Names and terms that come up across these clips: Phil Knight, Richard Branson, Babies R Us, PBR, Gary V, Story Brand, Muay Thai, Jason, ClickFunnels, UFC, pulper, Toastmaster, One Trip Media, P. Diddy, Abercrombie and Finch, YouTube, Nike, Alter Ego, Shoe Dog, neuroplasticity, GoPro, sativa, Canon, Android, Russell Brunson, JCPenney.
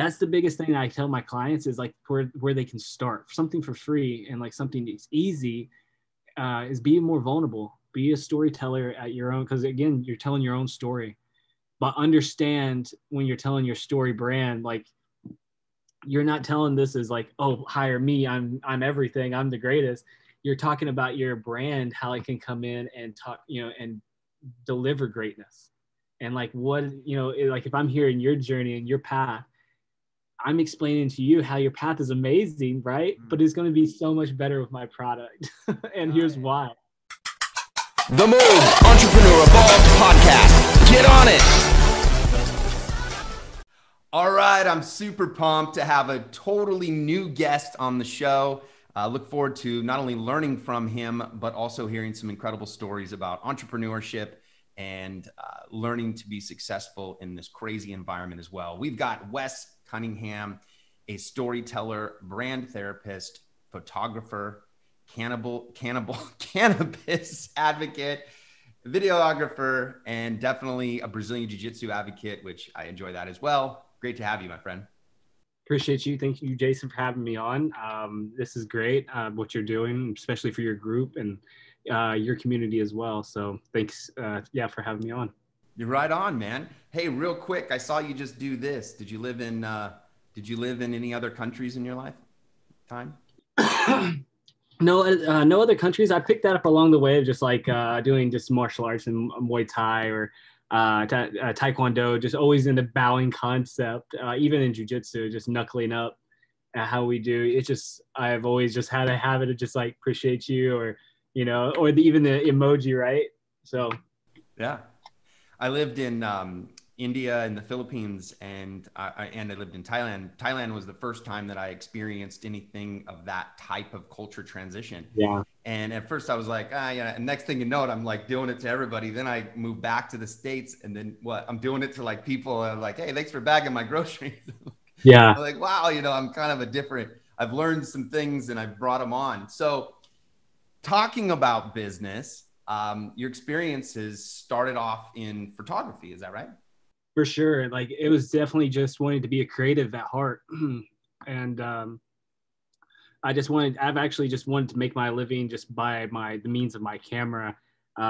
That's the biggest thing that I tell my clients is like where they can start something for free and like something that's easy is be more vulnerable, be a storyteller at your own. Cause again, you're telling your own story, but understand when you're telling your story brand, like you're not telling this as like, oh, hire me. I'm everything. I'm the greatest. You're talking about your brand, how it can come in and talk, you know, and deliver greatness. And like what, you know, like if I'm here in your journey and your path, I'm explaining to you how your path is amazing, right? Mm-hmm. But it's going to be so much better with my product. And here's why. The Move Entrepreneur Evolved Podcast. Get on it. All right. I'm super pumped to have a totally new guest on the show. I look forward to not only learning from him, but also hearing some incredible stories about entrepreneurship and learning to be successful in this crazy environment as well. We've got Wes Cunningham, a storyteller, brand therapist, photographer, cannabis advocate, videographer, and definitely a Brazilian jiu-jitsu advocate, which I enjoy that as well. Great to have you, my friend. Appreciate you. Thank you, Jason, for having me on. This is great, what you're doing, especially for your group and your community as well. So thanks, for having me on. You're right on, man. Hey, real quick, I saw you just do this. Did you live in any other countries in your lifetime? No other countries. I picked that up along the way of just like doing just martial arts and Muay Thai or Taekwondo, just always in the bowing concept, even in jiu-jitsu, just knuckling up at how we do. It's just, I've always just had a habit of just like, appreciate you or, you know, or even the emoji, right? So, yeah. I lived in India and the Philippines, and I lived in Thailand. Thailand was the first time that I experienced anything of that type of culture transition. Yeah. And at first I was like, yeah. And next thing you know, I'm like doing it to everybody. Then I moved back to the States, and then what? I'm doing it to like people. And I'm like, hey, thanks for bagging my groceries. Yeah. I'm like, wow, you know, I'm kind of a different. I've learned some things, and I've brought them on. So, talking about business. Your experiences started off in photography, is that right? For sure. Like it was definitely just wanting to be a creative at heart. And I've actually just wanted to make my living just by the means of my camera,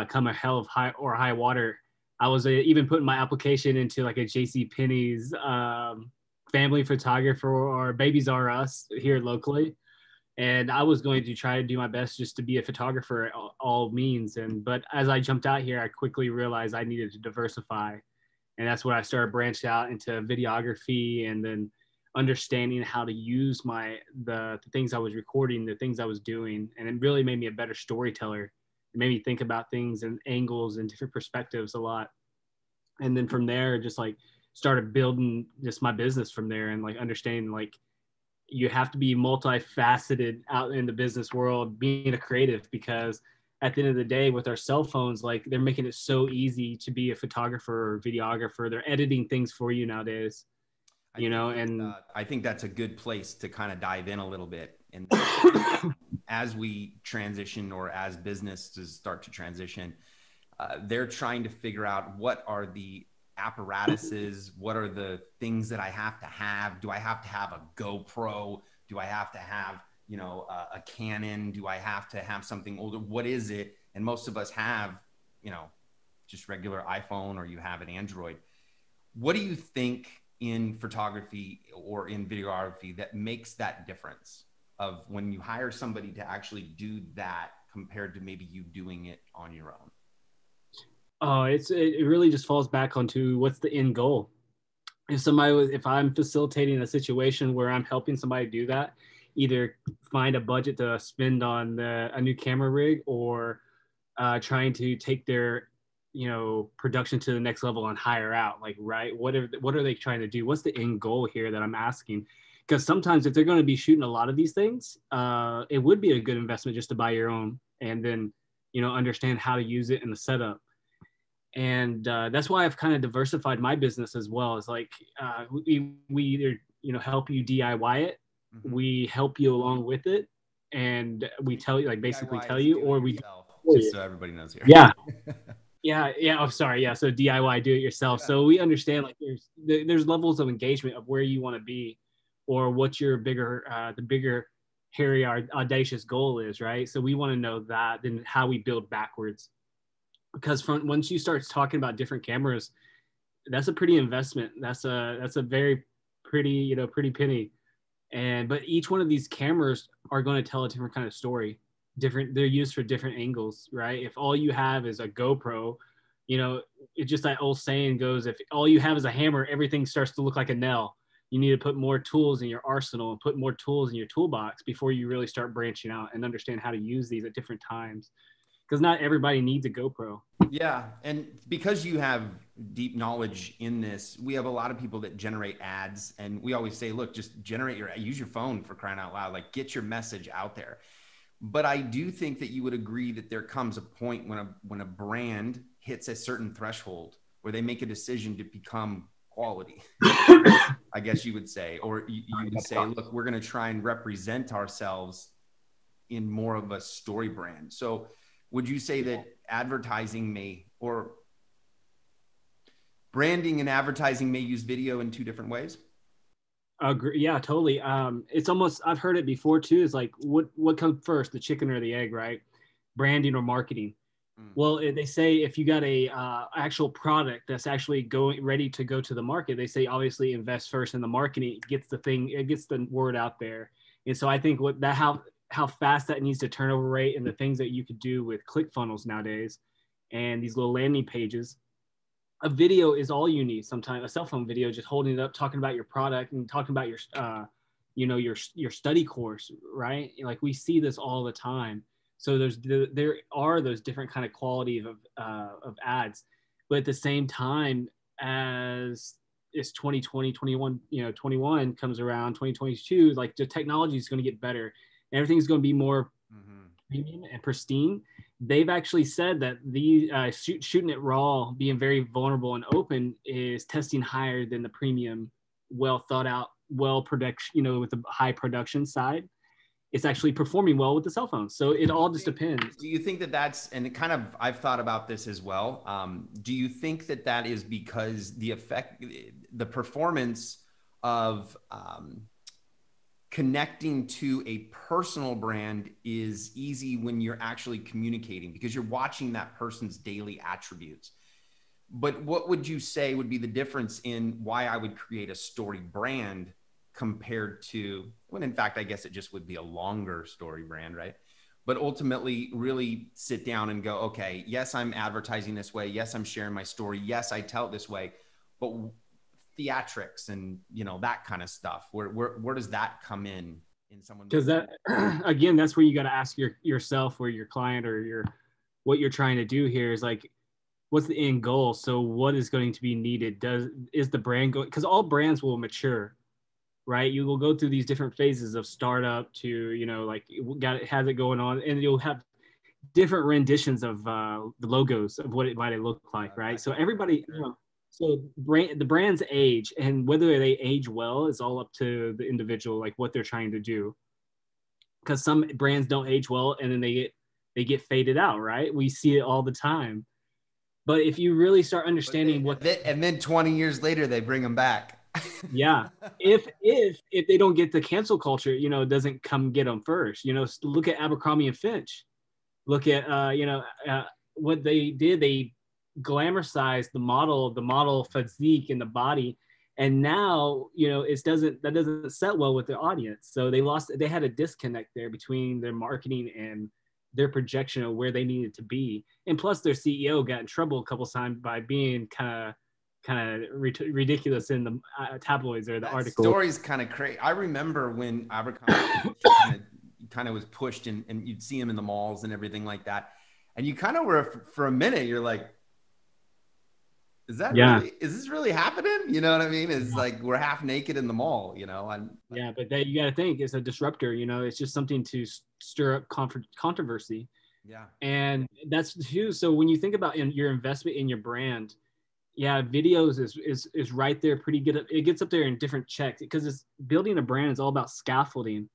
come a hell of high water. I was even putting my application into like a JCPenney's family photographer or Babies R Us here locally. And I was going to try to do my best just to be a photographer at all means. But as I jumped out here, I quickly realized I needed to diversify. And that's when I started branching out into videography and then understanding how to use the things I was recording, the things I was doing. And it really made me a better storyteller. It made me think about things and angles and different perspectives a lot. And then from there, just like started building just my business from there and like understanding like, you have to be multifaceted out in the business world, being a creative, because at the end of the day with our cell phones, like they're making it so easy to be a photographer or videographer. They're editing things for you nowadays, I think that's a good place to kind of dive in a little bit. And as we transition or as businesses start to transition, they're trying to figure out what are the apparatuses, what are the things that I have to have? Do I have to have a GoPro? Do I have to have, a Canon? Do I have to have something older? What is it? And most of us have, just regular iPhone or you have an Android. What do you think in photography or in videography that makes that difference of when you hire somebody to actually do that compared to maybe you doing it on your own? Oh, it really just falls back onto what's the end goal. If I'm facilitating a situation where I'm helping somebody do that, either find a budget to spend on a new camera rig or trying to take their, production to the next level and hire out, like, right? What are they trying to do? What's the end goal here that I'm asking? Because sometimes if they're going to be shooting a lot of these things, it would be a good investment just to buy your own and then, understand how to use it in the setup. And that's why I've kind of diversified my business as well. It's like we either help you DIY it, mm-hmm. we help you along with it, and we tell you, or we just so everybody knows here. Yeah, So DIY, do it yourself. Yeah. So we understand like there's levels of engagement of where you want to be, or what your bigger, the bigger, hairy, audacious goal is, right? So we want to know that, then how we build backwards, because from once you start talking about different cameras, that's a pretty investment. That's a very pretty, pretty penny. But each one of these cameras are going to tell a different kind of story. They're used for different angles, right? If all you have is a GoPro, it's just that old saying goes, if all you have is a hammer, everything starts to look like a nail. You need to put more tools in your arsenal and put more tools in your toolbox before you really start branching out and understand how to use these at different times. Because not everybody needs a GoPro. Yeah. And because you have deep knowledge in this, we have a lot of people that generate ads. And we always say, look, just use your phone, for crying out loud, like get your message out there. But I do think that you would agree that there comes a point when a brand hits a certain threshold where they make a decision to become quality, I guess you would say, or you would say, look, we're going to try and represent ourselves in more of a story brand. So would you say that advertising or branding and advertising may use video in two different ways? Yeah, totally. It's almost, I've heard it before too, is like, what comes first, the chicken or the egg, right? Branding or marketing? Well, they say if you got a actual product that's actually ready to go to the market, they say obviously invest first in the marketing. It gets the word out there. And so I think how fast that needs to turnover rate, and the things that you could do with ClickFunnels nowadays and these little landing pages. A video is all you need sometimes. A cell phone video, just holding it up, talking about your product and talking about your study course, right? Like we see this all the time. So there are those different kind of quality of ads, but at the same time as it's 2021 comes around, 2022, like the technology is going to get better. Everything's going to be more premium and pristine. They've actually said that the shooting it raw, being very vulnerable and open, is testing higher than the premium, well thought out, well production, with the high production side. It's actually performing well with the cell phone. So it all just depends. Do you think that that's, and kind of, I've thought about this as well. Do you think that that is because the performance of connecting to a personal brand is easy when you're actually communicating, because you're watching that person's daily attributes? But what would you say would be the difference in why I would create a story brand compared to, when in fact, I guess it just would be a longer story brand, right? But ultimately really sit down and go, okay, yes, I'm advertising this way. Yes, I'm sharing my story. Yes, I tell it this way, but theatrics and that kind of stuff, where does that come in someone? Because that, again, that's where you got to ask yourself or your client or what you're trying to do here is like, what's the end goal? So what is going to be needed? Is the brand going, because all brands will mature, right? You will go through these different phases of startup to, like has it going on, and you'll have different renditions of the logos of what it might look like, right? So everybody, so the brands age, and whether they age well is all up to the individual, like what they're trying to do. Because some brands don't age well, and then they get faded out, right? We see it all the time. But if you really start understanding and then 20 years later they bring them back. Yeah, if they don't get the cancel culture, doesn't come get them first. Look at Abercrombie and Finch. Look at what they did. They glamorized the model physique and the body, and now that doesn't set well with the audience. So they had a disconnect there between their marketing and their projection of where they needed to be. And plus, their CEO got in trouble a couple times by being kind of ridiculous in the tabloids or the articles. Story's kind of crazy. I remember when Abercrombie kind of was pushed, and you'd see him in the malls and everything like that. And you kind of were, for a minute, you're like, is this really happening? You know what I mean? It's like, we're half naked in the mall, And yeah, but that, you got to think, it's a disruptor, it's just something to stir up controversy. Yeah. And that's too. So when you think about your investment in your brand, yeah, videos is right there, pretty good. It gets up there in different checks, because it's building a brand is all about scaffolding.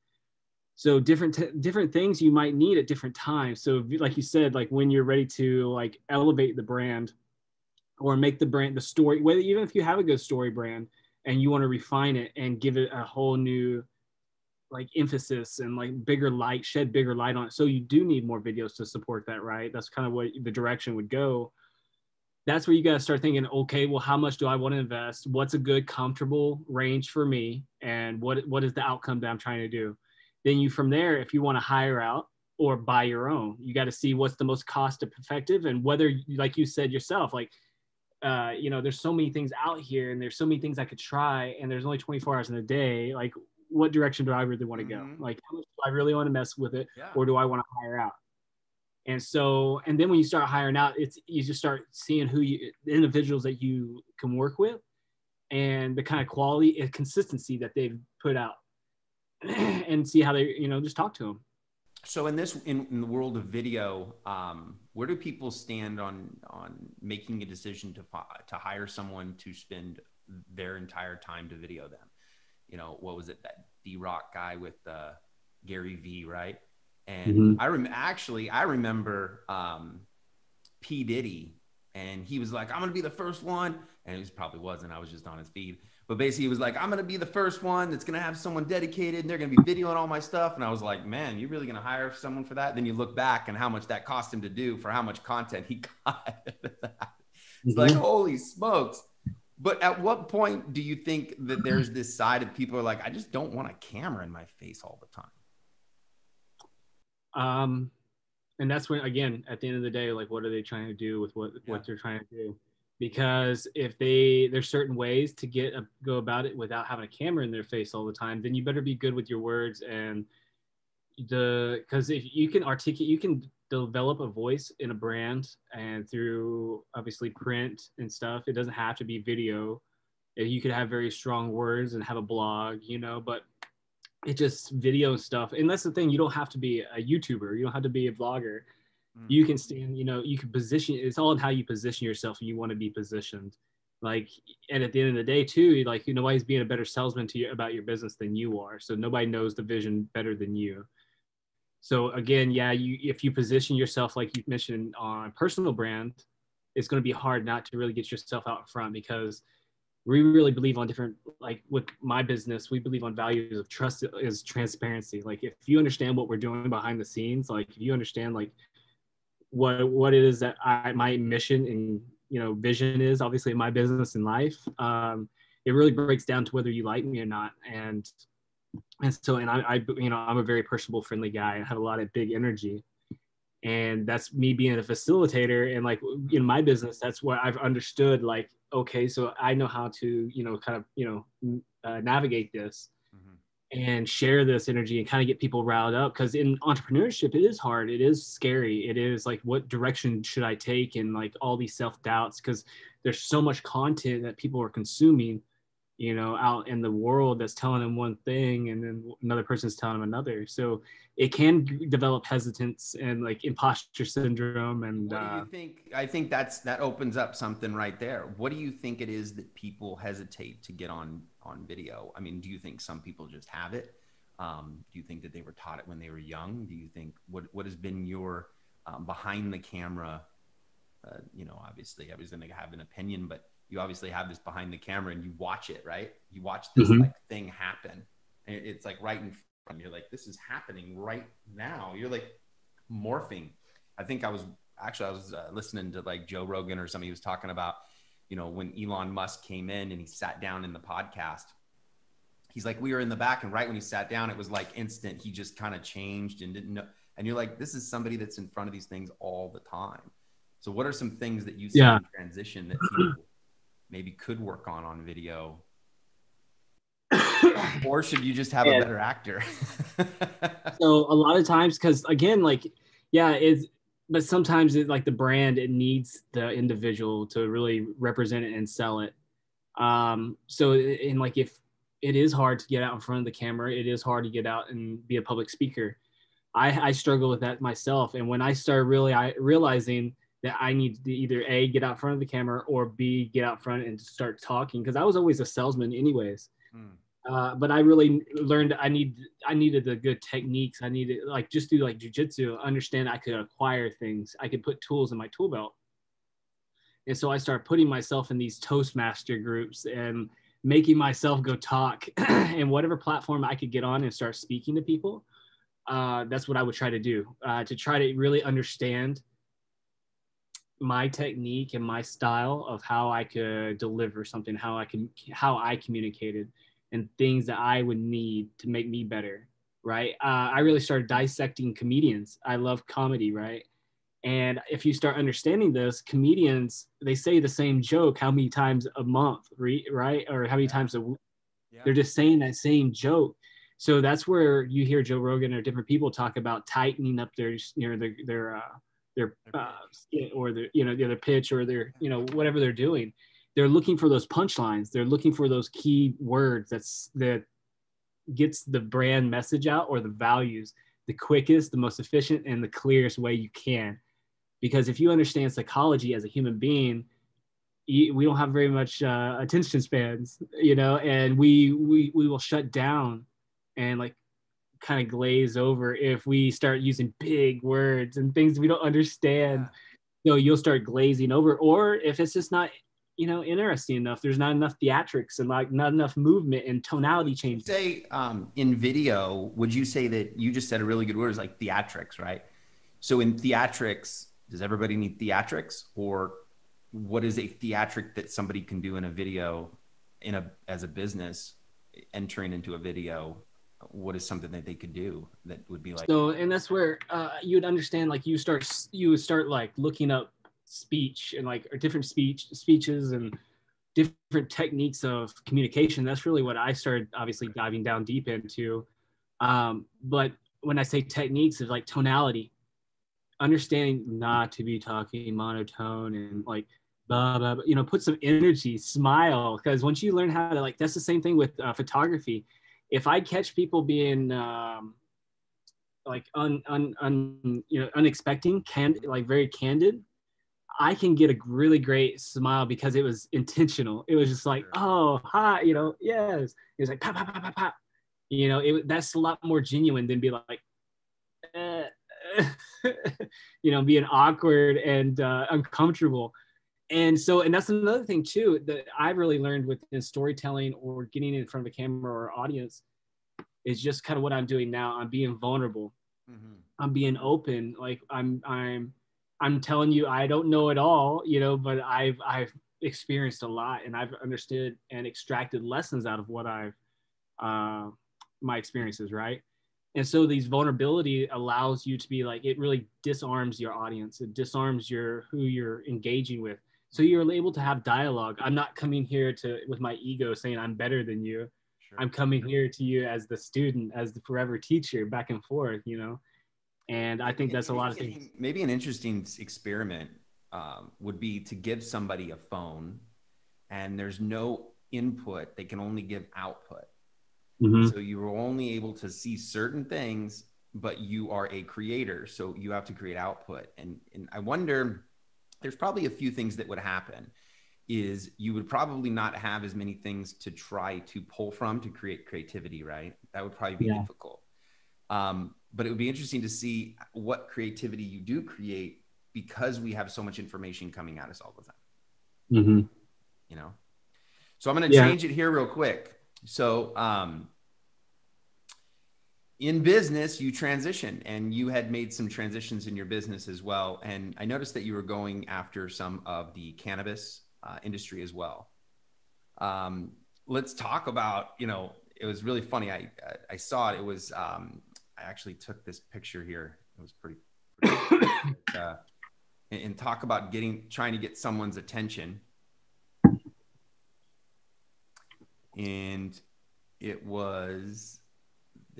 So different things you might need at different times. So like you said, like when you're ready to like elevate the brand or make the brand, the story, whether even if you have a good story brand and you want to refine it and give it a whole new like emphasis and like bigger light, shed bigger light on it. So you do need more videos to support that, right? That's kind of what the direction would go. That's where you got to start thinking, okay, well, how much do I want to invest? What's a good comfortable range for me? And what is the outcome that I'm trying to do? Then you, from there, if you want to hire out or buy your own, you got to see what's the most cost effective and whether, like you said yourself, like, you know, there's so many things out here and there's so many things I could try and there's only 24 hours in a day. Like, what direction do I really want to go? Mm-hmm. Like, how much do I really want to mess with it? Yeah. Or do I want to hire out? And so, and then when you start hiring out, it's, you just start seeing who you, the individuals that you can work with and the kind of quality and consistency that they've put out. And see how they, you know, just talk to them. So in this, in the world of video, where do people stand on making a decision to hire someone to spend their entire time to video them? You know, what was it, that D-Rock guy with Gary V, right? And mm-hmm. I remember P. Diddy, and he was like, I'm going to be the first one. And he probably wasn't, I was just on his feed. But basically he was like, I'm going to be the first one that's going to have someone dedicated and they're going to be videoing all my stuff. And I was like, man, you're really going to hire someone for that? Then you look back and how much that cost him to do for how much content he got. It's like, holy smokes. But at what point do you think that there's this side of people are like, I just don't want a camera in my face all the time? And that's when, again, at the end of the day, like, what are they trying to do with what they're trying to do? Because if there's certain ways to go about it without having a camera in their face all the time, then you better be good with your words. And because if you can articulate, you can develop a voice in a brand and through obviously print and stuff. It doesn't have to be video. You could have very strong words and have a blog, you know, but it just video stuff. And that's the thing. You don't have to be a YouTuber. You don't have to be a vlogger. You can stand, you know, you can position, it's all in how you position yourself and you want to be positioned. Like, and at the end of the day too, like, you know, nobody's being a better salesman to you about your business than you are. So nobody knows the vision better than you. So again, yeah, if you position yourself, like you mentioned on personal brand, it's going to be hard not to really get yourself out front, because we really believe on different, like with my business, we believe on values of trust is transparency. Like if you understand what we're doing behind the scenes, like if you understand, like, what it is that my mission and, you know, vision is obviously in my business and life, it really breaks down to whether you like me or not. And so, you know, I'm a very personable, friendly guy. I have a lot of big energy, and that's me being a facilitator. And like in my business, that's what I've understood, like, okay, so I know how to, you know, kind of, you know, navigate this. Mm-hmm. And share this energy and kind of get people riled up, because in entrepreneurship it is hard, it is scary, it is like, what direction should I take, and like all these self-doubts, because there's so much content that people are consuming, you know, out in the world that's telling them one thing and then another person's telling them another. So it can develop hesitance and like imposter syndrome. And what do you think? I think that opens up something right there. What do you think it is that people hesitate to get on video? I mean, do you think some people just have it? Do you think that they were taught it when they were young? Do you think what has been your behind the camera? You know, obviously I was going to have an opinion, but you obviously have this behind the camera and you watch it, right? You watch this mm-hmm. like thing happen. And it's like right in front. You're like, this is happening right now. You're like morphing. I think I was listening to like Joe Rogan or something. He was talking about, you know, when Elon Musk came in and he sat down in the podcast, he's like, we were in the back. And right when he sat down, it was like instant. He just kind of changed and didn't know. And you're like, this is somebody that's in front of these things all the time. So what are some things that you see in transition that people maybe could work on video? Or should you just have a better actor? So a lot of times, because again, like, yeah, but sometimes it, like the brand, it needs the individual to really represent it and sell it. So, and like, if it is hard to get out in front of the camera, it is hard to get out and be a public speaker. I struggle with that myself. And when I started really realizing that I need to either A, get out front of the camera, or B, get out front and start talking. Because I was always a salesman anyways. But I really learned I needed the good techniques. I needed, like, just through like jiu-jitsu, understand I could acquire things. I could put tools in my tool belt. And so I started putting myself in these Toastmaster groups and making myself go talk and whatever platform I could get on and start speaking to people. That's what I would try to do, to try to really understand my technique and my style of how I could deliver something, how I communicated, and things that I would need to make me better, right? I really started dissecting comedians. I love comedy, right? And if you start understanding this, comedians, they say the same joke how many times a month, right? Or how many times a week? Yeah. They're just saying that same joke. So that's where you hear Joe Rogan or different people talk about tightening up their, you know, their pitch, or their, you know, whatever they're doing. They're looking for those punchlines. They're looking for those key words that gets the brand message out, or the values, the quickest, the most efficient, and the clearest way you can. Because if you understand psychology as a human being, we don't have very much attention spans, you know, and we will shut down and like kind of glaze over if we start using big words and things we don't understand. Yeah. So you'll start glazing over, or if it's just not, you know, interesting enough. There's not enough theatrics and like not enough movement and tonality change. Say in video, would you say that you just said a really good word, is like theatrics, right? So in theatrics, does everybody need theatrics, or what is a theatric that somebody can do in a video, as a business entering into a video? What is something that they could do that would be like? So, and that's where you would understand, like you would start like looking up speech and like, or different speeches and different techniques of communication. That's really what I started obviously diving down deep into. But when I say techniques, it's like tonality, understanding not to be talking monotone and like blah, blah, blah, you know, put some energy, smile. Because once you learn how to, like, that's the same thing with photography. If I catch people being like unexpecting, like very candid, I can get a really great smile because it was intentional. It was just like, oh, hi, you know, yes. It was like, pop, pop, pop, pop, pop. You know, that's a lot more genuine than be like, you know, being awkward and uncomfortable. And that's another thing too, that I've really learned within storytelling or getting in front of a camera or audience, is just kind of what I'm doing now. I'm being vulnerable. Mm-hmm. I'm being open. Like I'm telling you, I don't know it all, you know, but I've experienced a lot, and I've understood and extracted lessons out of what I've, my experiences, right? And so these vulnerability allows you to be like, it really disarms your audience. It disarms who you're engaging with. So you're able to have dialogue. I'm not coming here with my ego saying I'm better than you. Sure. I'm coming here to you as the student, as the forever teacher, back and forth, you know? And I think that's a lot of things. Maybe an interesting experiment would be to give somebody a phone, and there's no input. They can only give output. Mm-hmm. So you are only able to see certain things, but you are a creator. So you have to create output. And I wonder, there's probably a few things that would happen, is you would probably not have as many things to try to pull from to create creativity, right? That would probably be difficult. But it would be interesting to see what creativity you do create, because we have so much information coming at us all the time. Mm-hmm. You know? So I'm going to change it here real quick. So in business, you transition, and you had made some transitions in your business as well. And I noticed that you were going after some of the cannabis industry as well. Let's talk about, you know, it was really funny. I saw it. It was... I actually took this picture here. It was pretty and talk about trying to get someone's attention. And it was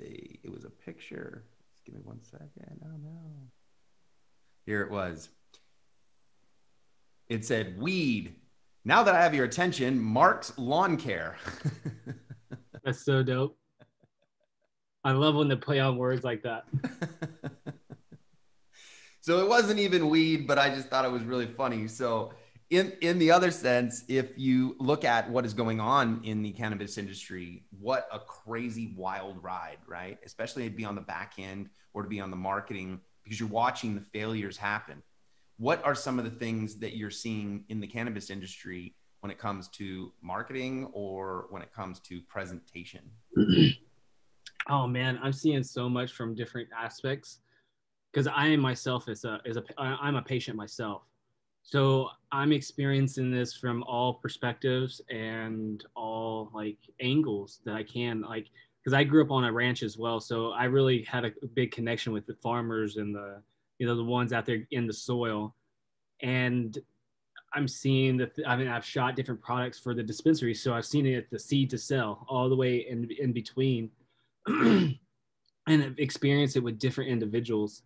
a picture. Just give me one second. Oh no. Here it was. It said, "Weed. Now that I have your attention, Mark's Lawn Care." That's so dope. I love when they play on words like that. So it wasn't even weed, but I just thought it was really funny. So in the other sense, if you look at what is going on in the cannabis industry, what a crazy wild ride, right? Especially to be on the back end or to be on the marketing, because you're watching the failures happen. What are some of the things that you're seeing in the cannabis industry when it comes to marketing or when it comes to presentation? Oh man, I'm seeing so much from different aspects, because I myself I'm a patient myself. So I'm experiencing this from all perspectives and all like angles that I can, like, because I grew up on a ranch as well. So I really had a big connection with the farmers and the, you know, the ones out there in the soil. And I'm seeing that, I mean, I've shot different products for the dispensary. So I've seen it at the seed to sell all the way in between and experience it with different individuals.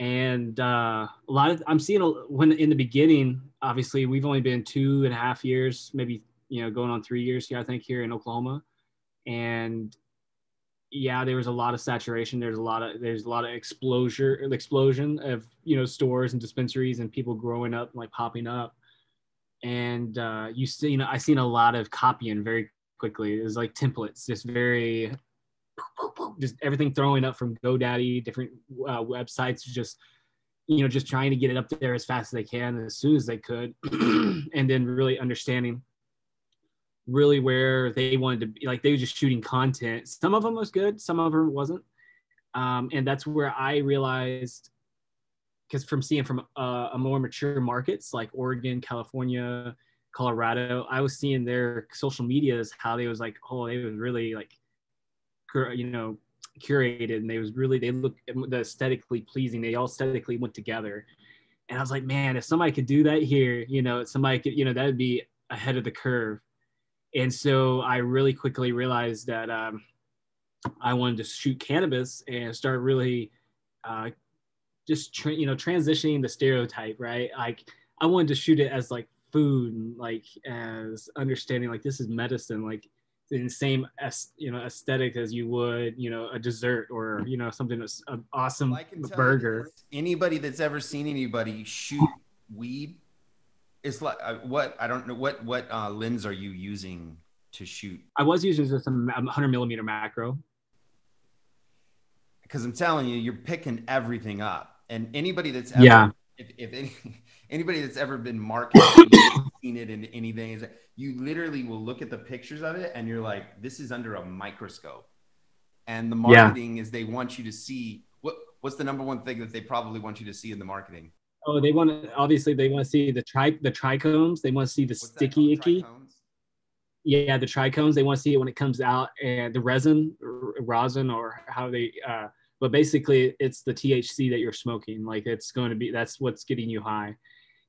And a lot of, I'm seeing when in the beginning, obviously we've only been 2.5 years, maybe, you know, going on 3 years here, I think, here in Oklahoma. And yeah, there was a lot of saturation. There's a lot of explosion of, you know, stores and dispensaries and people growing up, like popping up. And you see, you know, I seen a lot of copying very quickly. It was like templates, just very, just everything throwing up from GoDaddy, different websites, just, you know, just trying to get it up there as fast as they can, as soon as they could. And then really understanding really where they wanted to be, like they were just shooting content. Some of them was good, some of them wasn't. And that's where I realized, because from seeing from a more mature markets like Oregon, California, Colorado, I was seeing their social medias, how they was like, oh, they was really like, you know, curated, and they was really, they looked aesthetically pleasing, they all aesthetically went together. And I was like, man, if somebody could do that here, you know, somebody could, you know, that would be ahead of the curve. And so I really quickly realized that I wanted to shoot cannabis and start really just you know, transitioning the stereotype, right? Like I wanted to shoot it as like food, and like as understanding like this is medicine, like in the same, you know, aesthetic as you would, you know, a dessert or, you know, something that's an awesome burger. Anybody that's ever seen anybody shoot weed, it's like, I don't know, what lens are you using to shoot? I was using just a 100 millimeter macro. Because I'm telling you, you're picking everything up. And anybody that's ever, yeah, if anybody that's ever been marketed, seen it in anything, is like, you literally will look at the pictures of it and you're like, this is under a microscope. And the marketing, yeah, is they want you to see what's the number one thing that they probably want you to see in the marketing? Oh, they want to, obviously they want to see the trichomes. They want to see the sticky icky. Trichomes? Yeah, the trichomes. They want to see it when it comes out, and the rosin or how they, but basically it's the THC that you're smoking. Like it's going to be, that's what's getting you high.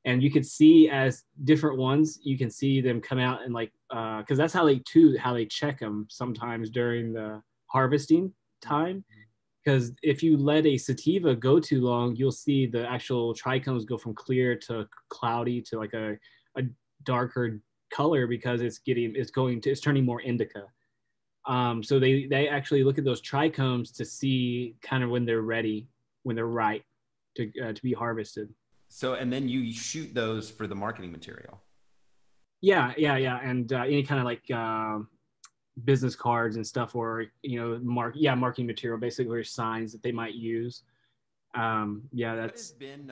And you could see as different ones, you can see them come out and like, cause that's how they check them sometimes during the harvesting time. Cause if you let a sativa go too long, you'll see the actual trichomes go from clear to cloudy to like a darker color, because it's turning more indica. So they actually look at those trichomes to see kind of when they're ready, when they're ripe to be harvested. So, and then you shoot those for the marketing material. Yeah. And any kind of like business cards and stuff, or, you know, marketing material, basically, or signs that they might use. Yeah, that's been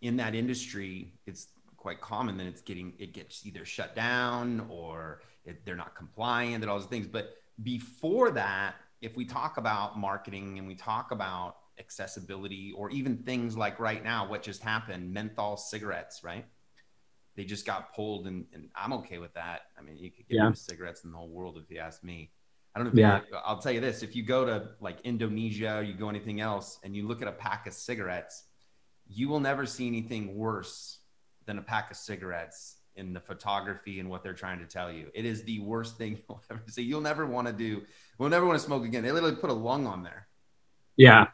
in that industry. It's quite common that it gets either shut down or they're not compliant and all those things. But before that, if we talk about marketing and we talk about accessibility, or even things like right now, what just happened, menthol cigarettes, right? They just got pulled, and I'm okay with that. I mean, you could get rid of cigarettes in the whole world if you ask me. I don't know if I'll tell you this, if you go to like Indonesia or you go anything else and you look at a pack of cigarettes, you will never see anything worse than a pack of cigarettes in the photography and what they're trying to tell you. It is the worst thing you'll ever see. You'll never want to do, we'll never want to smoke again. They literally put a lung on there. Yeah.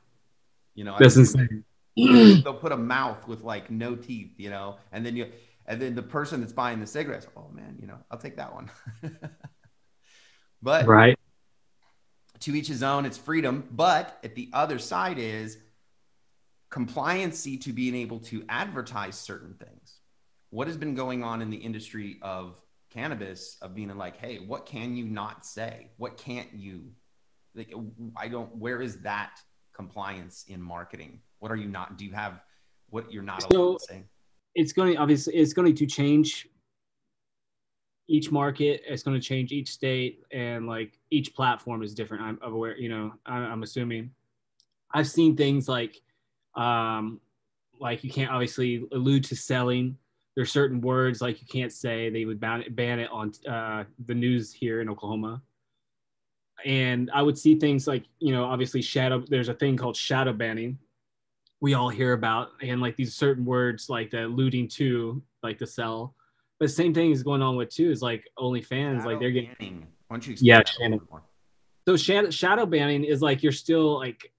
You know, that's insane. They'll put a mouth with like no teeth, you know, and then the person that's buying the cigarettes, oh man, you know, I'll take that one. But right, to each his own, it's freedom. But at the other side is compliancy to being able to advertise certain things. what has been going on in the industry of cannabis, of being like, hey, what can you not say? What can't you, like, where is that compliance in marketing? What are you not, do you have what you're not allowed to say? It's going to, obviously it's going to change each market. It's going to change each state, and like each platform is different. I'm aware, you know, I'm assuming. I've seen things like you can't obviously allude to selling. There's certain words like you can't say. They would ban it on the news here in Oklahoma. And I would see things like, you know, obviously shadow, there's a thing called shadow banning we all hear about, and like these certain words like the alluding to, like the sell. But the same thing is going on with too is like OnlyFans, like they're getting banning. Why don't you explain that a little bit more? So shadow banning is like you're still like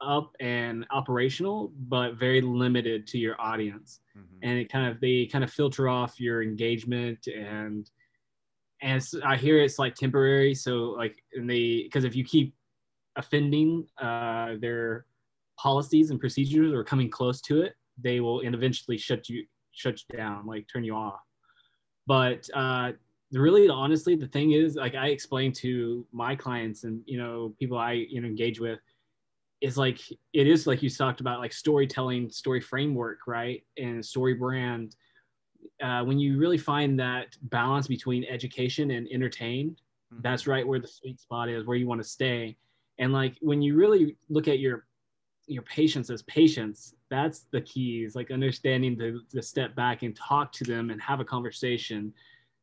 up and operational, but very limited to your audience. Mm-hmm. And it kind of, they kind of filter off your engagement, and I hear it's like temporary. So like, and they, because if you keep offending their policies and procedures or coming close to it, they will eventually shut you down, like turn you off. But really, honestly, the thing is, like I explain to my clients and, you know, people I, you know, engage with, is like, it is like you talked about, like storytelling, story framework, right? And story brand. When you really find that balance between education and entertain, mm-hmm. that's right where the sweet spot is, where you want to stay. And like, when you really look at your patients as patients, that's the key, is like understanding the step back and talk to them and have a conversation.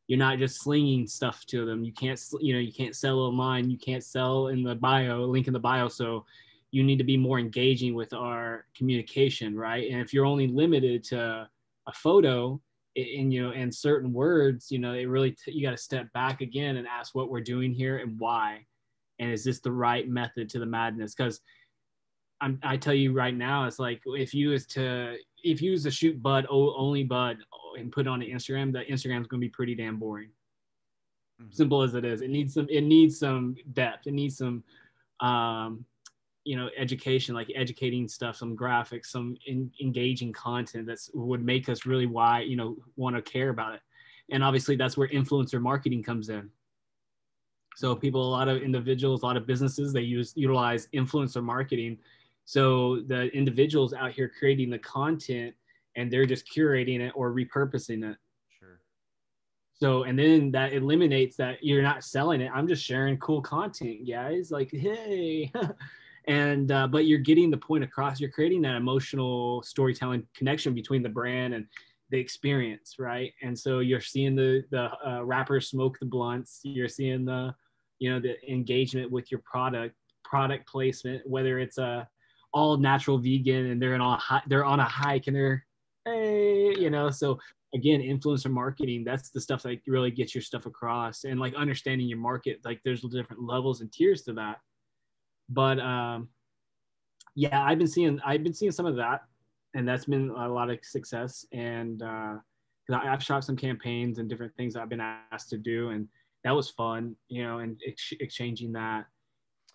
You're not just slinging stuff to them. You can't, you know, you can't sell online. You can't sell in the bio, link in the bio. So you need to be more engaging with our communication, right? And if you're only limited to a photo and, you know, and certain words, you know, it really, you got to step back again and ask what we're doing here and why. And is this the right method to the madness? Because I tell you right now, it's like, if you was to shoot bud, only bud, and put it on Instagram, that Instagram's going to be pretty damn boring. Mm-hmm. Simple as it is. It needs some depth. It needs some, you know, education, like educating stuff, some graphics, some engaging content that's would make us really why, you know, want to care about it. And obviously that's where influencer marketing comes in. So people, a lot of individuals, a lot of businesses, they utilize influencer marketing. So the individuals out here creating the content, and they're just curating it or repurposing it. Sure. So, and then that eliminates that you're not selling it. I'm just sharing cool content, guys. Like, hey, and but you're getting the point across. You're creating that emotional storytelling connection between the brand and the experience, right? And so you're seeing the rappers smoke the blunts. You're seeing the, you know, the engagement with your product placement, whether it's a all natural vegan and they're on a hike and they're, hey, you know. So again, influencer marketing, that's the stuff that really gets your stuff across, and like understanding your market, like there's different levels and tiers to that. But yeah, I've been seeing some of that, and that's been a lot of success. And I've shot some campaigns and different things I've been asked to do, and that was fun, you know, and exchanging that.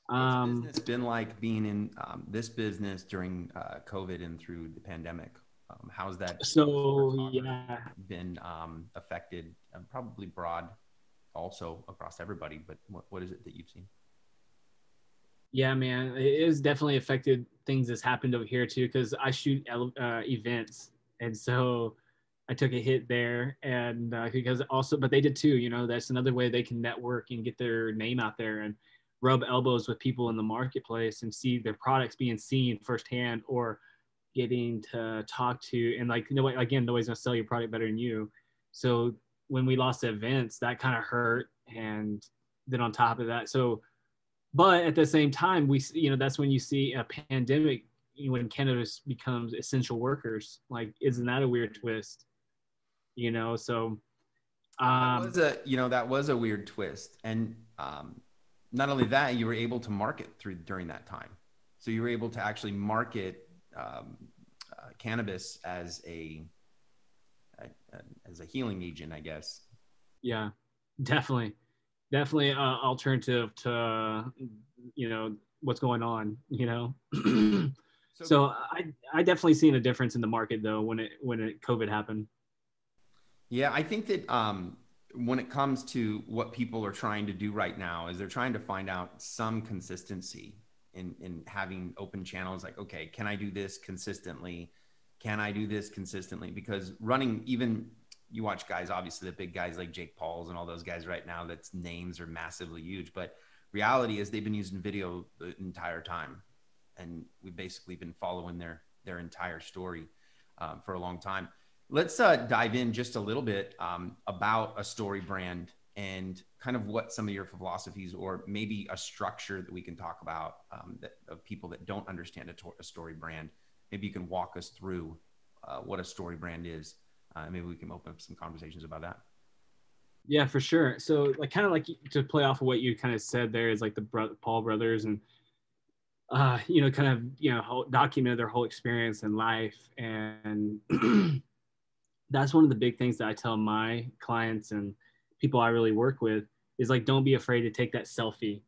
It's been like being in this business during COVID and through the pandemic. How's that? So yeah, been affected, and probably broad, also across everybody. But what is it that you've seen? Yeah, man, it is definitely affected. Things that's happened over here too, because I shoot events, and so I took a hit there. And because also, but they did too. You know, that's another way they can network and get their name out there and rub elbows with people in the marketplace and see their products being seen firsthand, or getting to talk to, and like, no, again, nobody's gonna sell your product better than you. So when we lost events, that kind of hurt. And then on top of that, so. But at the same time, we, you know, that's when you see a pandemic, you know, when cannabis becomes essential workers. Like, isn't that a weird twist? You know, so that was a weird twist. And not only that, you were able to market during that time. So you were able to actually market cannabis as a healing agent, I guess. Yeah, definitely. Definitely alternative to, you know, what's going on, you know. So I definitely seen a difference in the market though when COVID happened. Yeah, I think that when it comes to what people are trying to do right now is they're trying to find out some consistency in having open channels. Like, okay, can I do this consistently? Can I do this consistently? Because running, even you watch guys, obviously the big guys like Jake Paul's and all those guys right now, that's names are massively huge, but reality is they've been using video the entire time. And we've basically been following their entire story for a long time. Let's dive in just a little bit about a story brand and kind of what some of your philosophies or maybe a structure that we can talk about of people that don't understand a story brand. Maybe you can walk us through what a story brand is. Maybe we can open up some conversations about that. Yeah, for sure. So like kind of like to play off of what you kind of said there is like the Paul brothers and, you know, kind of, you know, documented their whole experience in life. And that's one of the big things that I tell my clients and people I really work with is like, don't be afraid to take that selfie.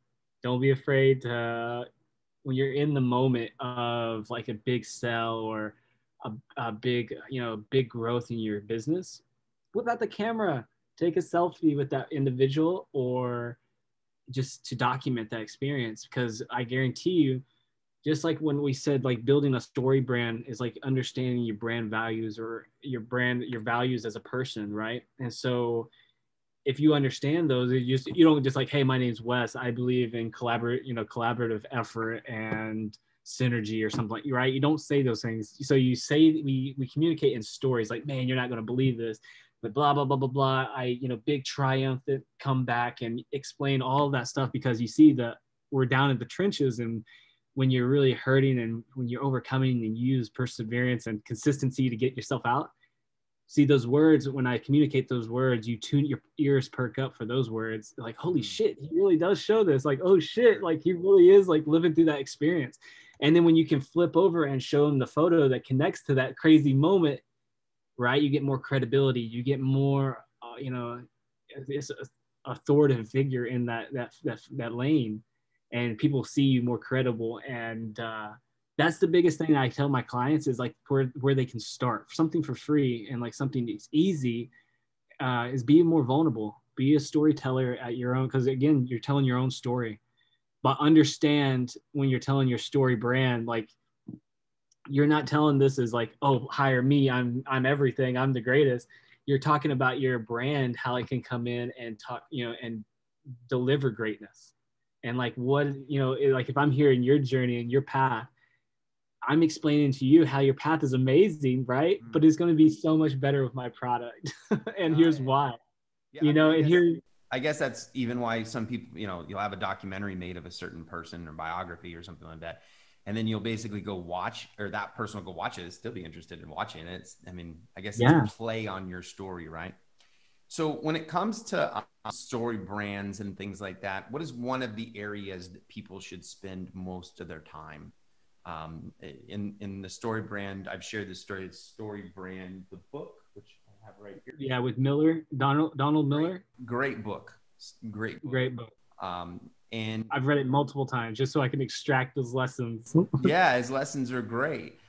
Don't be afraid to, when you're in the moment of like a big sell or a big, you know, big growth in your business, without the camera, take a selfie with that individual or just to document that experience. Because I guarantee you, just like when we said like building a story brand is like understanding your brand values or your brand, your values as a person, right? And so if you understand those, you don't just like, hey, my name's Wes, I believe in collaborative effort and synergy or something, right? You don't say those things. So you say, we communicate in stories like, man, you're not going to believe this, but blah, blah, blah, blah, blah. Big triumphant comeback, and explain all that stuff, because you see that we're down in the trenches, and when you're really hurting and when you're overcoming, and you use perseverance and consistency to get yourself out. See those words, when I communicate those words, you tune your ears, perk up for those words. Like, holy shit, he really does show this. Like, oh shit, like he really is like living through that experience. And then when you can flip over and show them the photo that connects to that crazy moment, right? You get more credibility, you get more, this authoritative figure in that lane, and people see you more credible. And that's the biggest thing I tell my clients is like where they can start something for free and like something that's easy is be more vulnerable, be a storyteller at your own. Cause again, you're telling your own story, but understand when you're telling your story brand, like you're not telling this as like, oh, hire me, I'm everything, I'm the greatest. You're talking about your brand, how it can come in and talk, and deliver greatness. And like what, like if I'm here in your journey and your path, I'm explaining to you how your path is amazing, right? Mm-hmm. But it's going to be so much better with my product. And here's why. Yeah, I guess that's even why some people, you'll have a documentary made of a certain person or biography or something like that. And then you'll basically go watch, or that person will go watch it, still be interested in watching it. It's play on your story, right? So when it comes to story brands and things like that, what is one of the areas that people should spend most of their time? In the story brand, I've shared this story. It's Story Brand, the book, which I have right here. Yeah, with Miller, Donald Miller. Great book. Great book. Great book. And I've read it multiple times just so I can extract those lessons. Yeah, his lessons are great.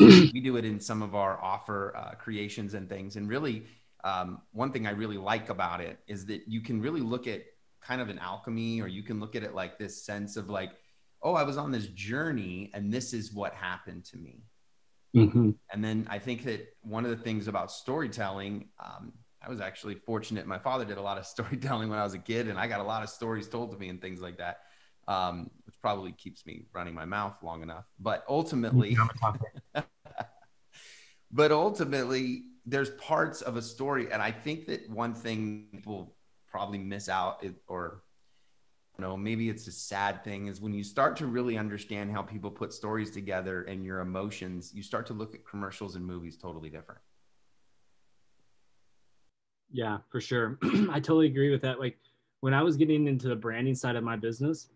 We do it in some of our offer creations and things. And really, one thing I really like about it is that you can really look at kind of an alchemy, or you can look at it like this sense of like, oh, I was on this journey and this is what happened to me. Mm-hmm. And then I think that one of the things about storytelling, I was actually fortunate. My father did a lot of storytelling when I was a kid, and I got a lot of stories told to me and things like that, which probably keeps me running my mouth long enough. But ultimately, there's parts of a story. And I think that one thing people probably miss out or maybe it's a sad thing is when you start to really understand how people put stories together and your emotions, you start to look at commercials and movies totally different. Yeah, for sure. I totally agree with that. Like when I was getting into the branding side of my business,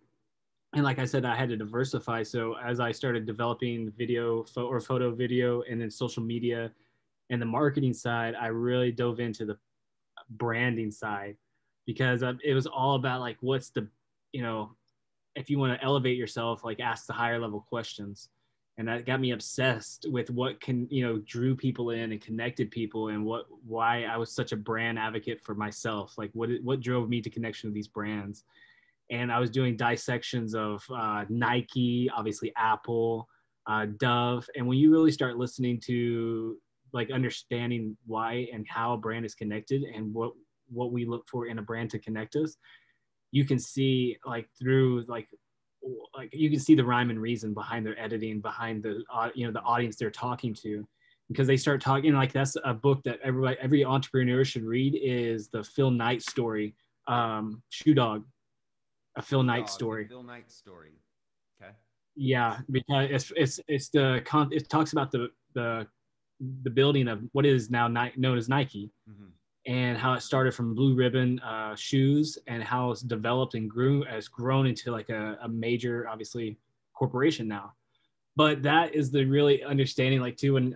and like I said, I had to diversify. So as I started developing video, and then social media and the marketing side, I really dove into the branding side, because it was all about like, what's the if you want to elevate yourself, like ask the higher level questions. And that got me obsessed with what drew people in and connected people, and why I was such a brand advocate for myself. Like what drove me to connection with these brands. And I was doing dissections of Nike, obviously Apple, Dove. And when you really start listening to like understanding why and how a brand is connected and what we look for in a brand to connect us, you can see you can see the rhyme and reason behind their editing, behind the audience they're talking to, because they start talking like that's a book that every entrepreneur should read, is the Phil Knight story, Shoe Dog, a Phil Knight story. Phil Knight story. Okay. Yeah, because it talks about the building of what is now known as Nike. Mm-hmm. And how it started from blue ribbon shoes, and how it's developed and grown into like a major, obviously, corporation now. But that is the really understanding, like too, and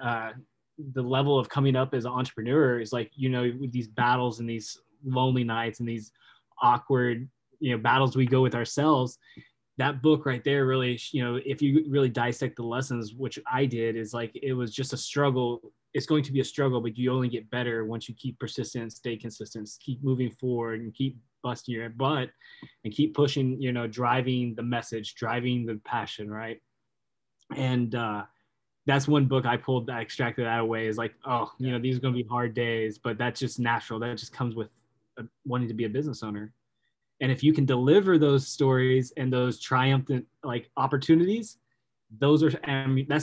the level of coming up as an entrepreneur is like, with these battles and these lonely nights and these awkward, battles we go with ourselves. That book right there really, if you really dissect the lessons, which I did, is like, it was just a struggle. It's going to be a struggle, but you only get better once you keep persistent, stay consistent, keep moving forward, and keep busting your butt and keep pushing, driving the message, driving the passion, right? And that's one book I pulled that extracted that away, is like, these are going to be hard days, but that's just natural. That just comes with wanting to be a business owner. And if you can deliver those stories and those triumphant opportunities, that's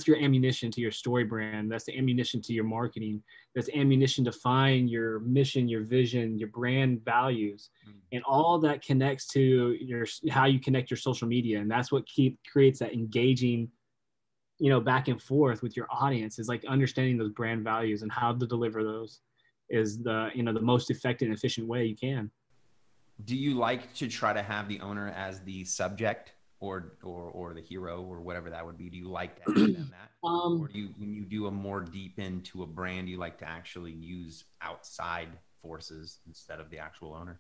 your ammunition to your story brand. That's the ammunition to your marketing. That's ammunition to find your mission, your vision, your brand values. Mm-hmm. And all that connects to how you connect your social media. And that's what creates that engaging, back and forth with your audience, is like understanding those brand values and how to deliver those is the most effective and efficient way you can. Do you like to try to have the owner as the subject? Or the hero, or whatever that would be? Do you like to add that? Or do you, when you do a more deep into a brand, you like to actually use outside forces instead of the actual owner?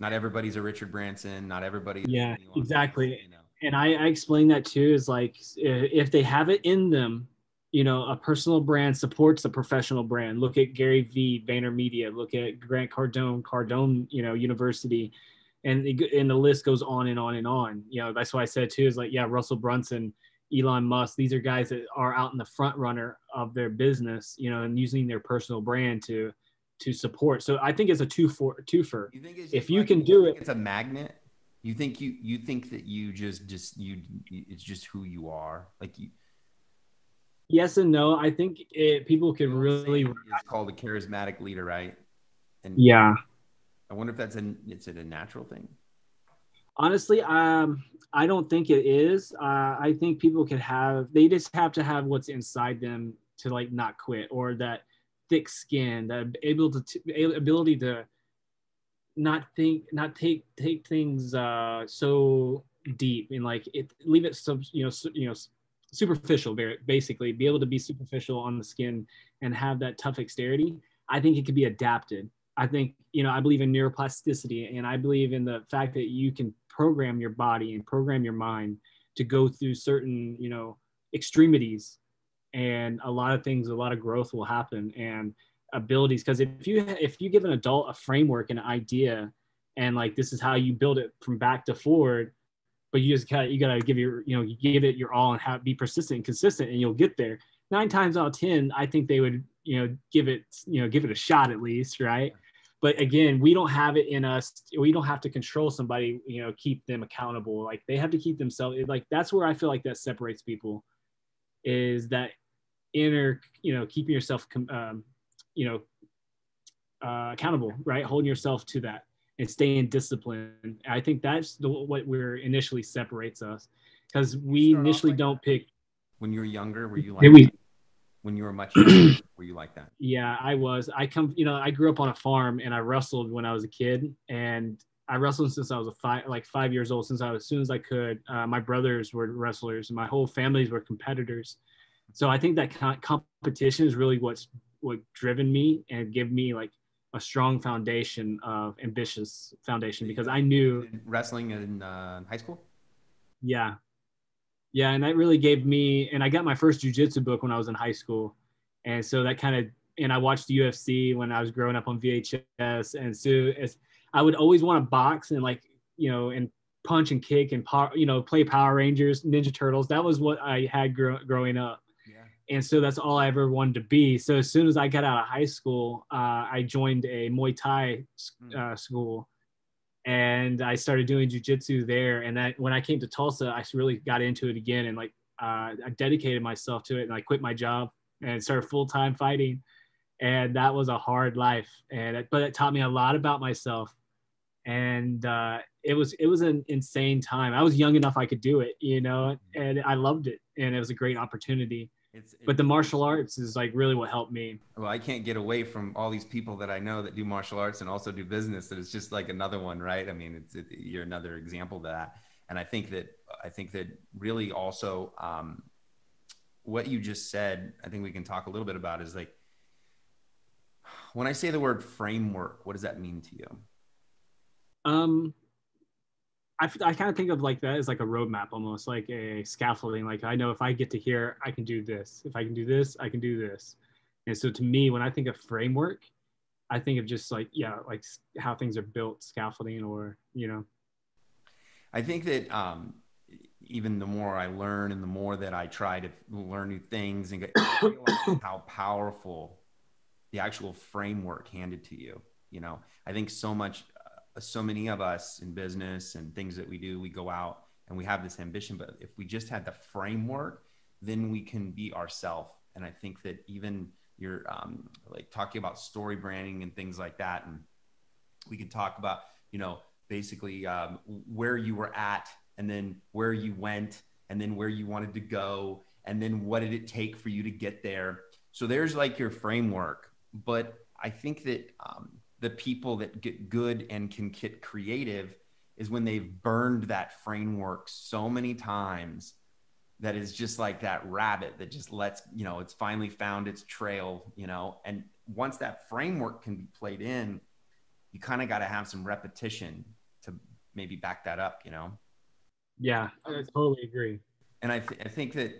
Not everybody's a Richard Branson. Not everybody. Yeah, exactly. And I explain that too, is like, if they have it in them, a personal brand supports a professional brand. Look at Gary V, VaynerMedia. Look at Grant Cardone, University. And the list goes on and on and on. That's why I said too, is like, yeah, Russell Brunson, Elon Musk, these are guys that are out in the front runner of their business, and using their personal brand to support. So I think it's a twofer. You think if you can do it, it's a magnet. You think it's just who you are. Yes and no. I think people can really. It's called a charismatic leader, right? And yeah. I wonder if is it a natural thing? Honestly, I don't think it is. I think people they just have to have what's inside them to not quit, or that thick skin, that ability to not take things so deep, and leave it superficial, basically be able to be superficial on the skin and have that tough exteriority. I think it could be adapted. I think, I believe in neuroplasticity, and I believe in the fact that you can program your body and program your mind to go through certain, extremities, and a lot of growth will happen, and abilities. Because if you give an adult a framework, an idea, and this is how you build it from back to forward, but you just gotta give give it your all and be persistent and consistent, and you'll get there. 9 times out of 10, I think they would, give it a shot at least, right? But again, we don't have it in us. We don't have to control somebody, keep them accountable. They have to keep themselves. That's where I feel that separates people, is that inner, keeping yourself, accountable, right? Holding yourself to that and staying disciplined. I think that's what we're initially separates us, because we initially don't pick. When you're younger, were you when you were much younger, were you like that? Yeah, I was. I grew up on a farm, and I wrestled when I was a kid, and I wrestled since I was 5 years old, as soon as I could. My brothers were wrestlers, and my whole families were competitors. So I think that competition is really what driven me and gave me a strong foundation of ambitious foundation, because I knew wrestling in high school. Yeah. Yeah. And that really gave me, and I got my first jujitsu book when I was in high school. And so that kind of, and I watched the UFC when I was growing up on VHS. And so I would always want to box and like, you know, and punch and kick and, you know, play Power Rangers, Ninja Turtles. That was what I had growing up. Yeah. And so that's all I ever wanted to be. So as soon as I got out of high school, I joined a Muay Thai school. And I started doing jujitsu there. And that when I came to Tulsa, I really got into it again. And like, I dedicated myself to it and I quit my job and started full-time fighting. And that was a hard life. But it taught me a lot about myself. And it was an insane time. I was young enough I could do it, you know, and I loved it. And it was a great opportunity. But the martial arts is like really what helped me. Well, I can't get away from all these people that I know that do martial arts and also do business. That it's just like another one, right? I mean, you're another example of that. And I think that really also what you just said, I think we can talk a little bit about is like, when I say the word framework, what does that mean to you? I kind of think of like that as like a roadmap, almost like a scaffolding. Like I know if I get to here, I can do this. If I can do this, I can do this. And so to me, when I think of framework, I think of just like, yeah, like how things are built, scaffolding, or, you know. I think that even the more I learn and the more that I try to learn new things and realize how powerful the actual framework handed to you, you know, I think so many of us in business and things that we do, we go out and we have this ambition, but if we just had the framework, then we can be ourselves. And I think that even you're like talking about story branding and things like that. And we can talk about, you know, basically where you were at and then where you went and then where you wanted to go. And then what did it take for you to get there? So there's like your framework, but I think that, the people that get good and can get creative is when they've burned that framework so many times that is just like that rabbit that just lets, you know, it's finally found its trail, you know, and once that framework can be played in, you kind of got to have some repetition to maybe back that up, you know? Yeah, I totally agree. And I think that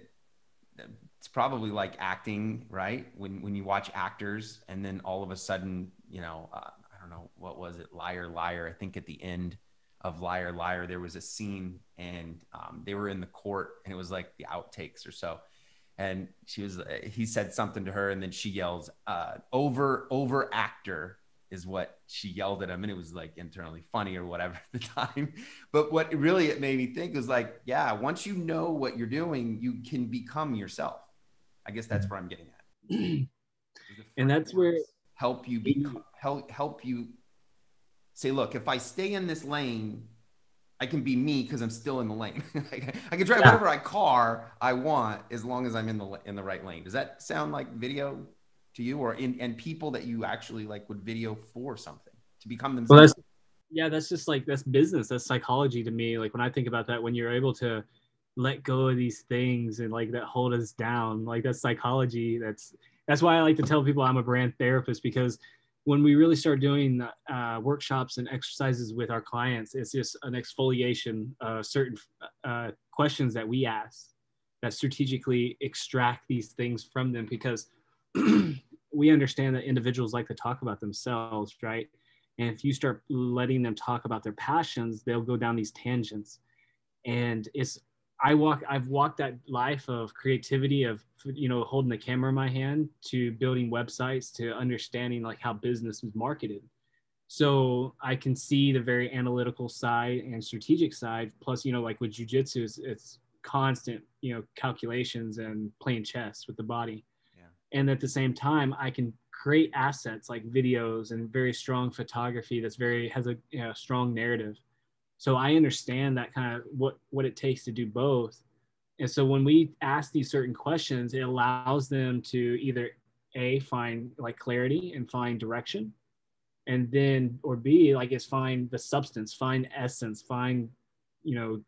it's probably like acting, right? When you watch actors and then all of a sudden, you know, I don't know, what was it? Liar, Liar. I think at the end of Liar, Liar, there was a scene and they were in the court and it was like the outtakes or so. And he said something to her and then she yells, over actor is what she yelled at him. And it was like internally funny or whatever at the time. But what really it made me think was like, yeah, once you know what you're doing, you can become yourself. I guess that's where I'm getting at. And that's where help you say, look, if I stay in this lane, I can be me because I'm still in the lane. I can drive whatever car I want as long as I'm in the right lane. Does that sound like video to you, or and people that you actually like would video for something to become themselves? Well, that's just like, that's business. That's psychology to me. Like when I think about that, when you're able to let go of these things and like that hold us down, like that's psychology. That's why I like to tell people I'm a brand therapist, because when we really start doing workshops and exercises with our clients, it's just an exfoliation of certain questions that we ask that strategically extract these things from them, because we understand that individuals like to talk about themselves, right? And if you start letting them talk about their passions, they'll go down these tangents. And I've walked that life of creativity, of, you know, holding the camera in my hand, to building websites, to understanding like how business is marketed. So I can see the very analytical side and strategic side. Plus, you know, like with jujitsu, it's constant, you know, calculations and playing chess with the body. Yeah. And at the same time, I can create assets like videos and very strong photography that's has a you know, strong narrative. So I understand that kind of what it takes to do both. And so when we ask these certain questions, it allows them to either A, find like clarity and find direction, and then, or B, like is find the substance, find essence, find, you know,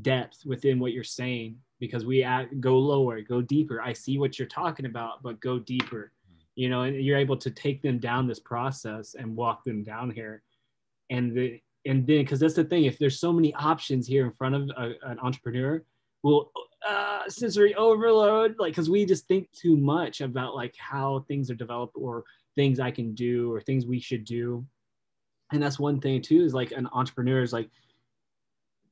depth within what you're saying, because we go lower, go deeper. I see what you're talking about, but go deeper, you know, and you're able to take them down this process and walk them down here. And then, because that's the thing, if there's so many options here in front of an entrepreneur, we'll sensory overload, like, because we just think too much about like how things are developed or things I can do or things we should do. And that's one thing too, is like an entrepreneur is like,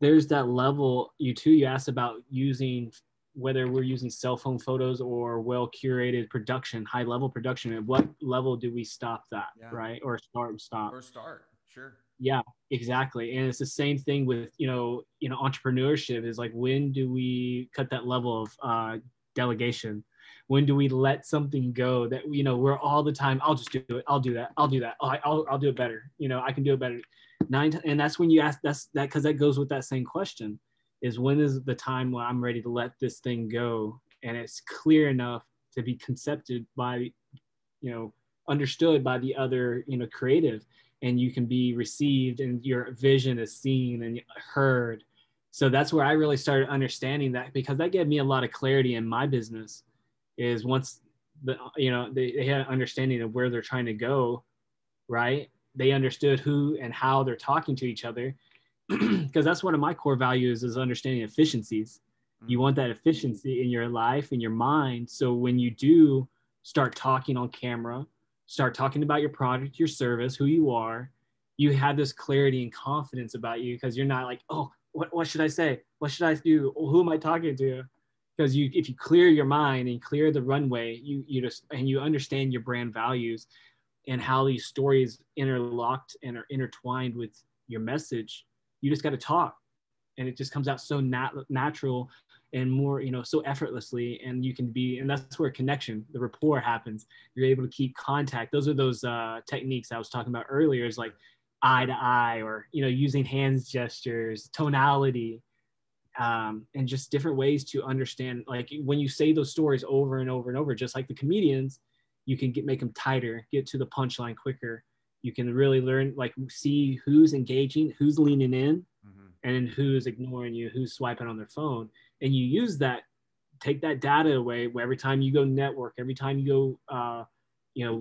there's that level. You asked about using, whether we're using cell phone photos or well curated production, high level production, at what level do we stop that? Yeah. Right. Or start. Sure. Yeah, exactly. And it's the same thing with, you know, entrepreneurship is like, when do we cut that level of delegation? When do we let something go that, you know, we're all the time, I'll just do it. I'll do that. I'll do that. I'll do it better. You know, I can do it better. And that's when you ask, because that goes with that same question, is when is the time when I'm ready to let this thing go? And it's clear enough to be concepted by, you know, understood by the other, you know, creative, and you can be received and your vision is seen and heard. So that's where I really started understanding that, because that gave me a lot of clarity in my business, is once they had an understanding of where they're trying to go, right? They understood who and how they're talking to each other, because that's one of my core values, is understanding efficiencies. You want that efficiency in your life, in your mind. So when you do start talking on camera, start talking about your product, your service, who you are, you have this clarity and confidence about you, because you're not like, oh, what should I say? What should I do? Who am I talking to? Because if you clear your mind and clear the runway, you understand your brand values and how these stories interlocked and are intertwined with your message, you just got to talk. And it just comes out so natural and more, you know, so effortlessly. And you can be, and that's where connection, the rapport happens. You're able to keep contact. Those are those techniques I was talking about earlier, is like eye to eye, or, you know, using hands gestures, tonality, and just different ways to understand. Like when you say those stories over and over and over, just like the comedians, you can make them tighter, get to the punchline quicker. You can really learn, like, see who's engaging, who's leaning in, and who's ignoring you, who's swiping on their phone. And you use that, take that data away, where every time you go network, every time you go,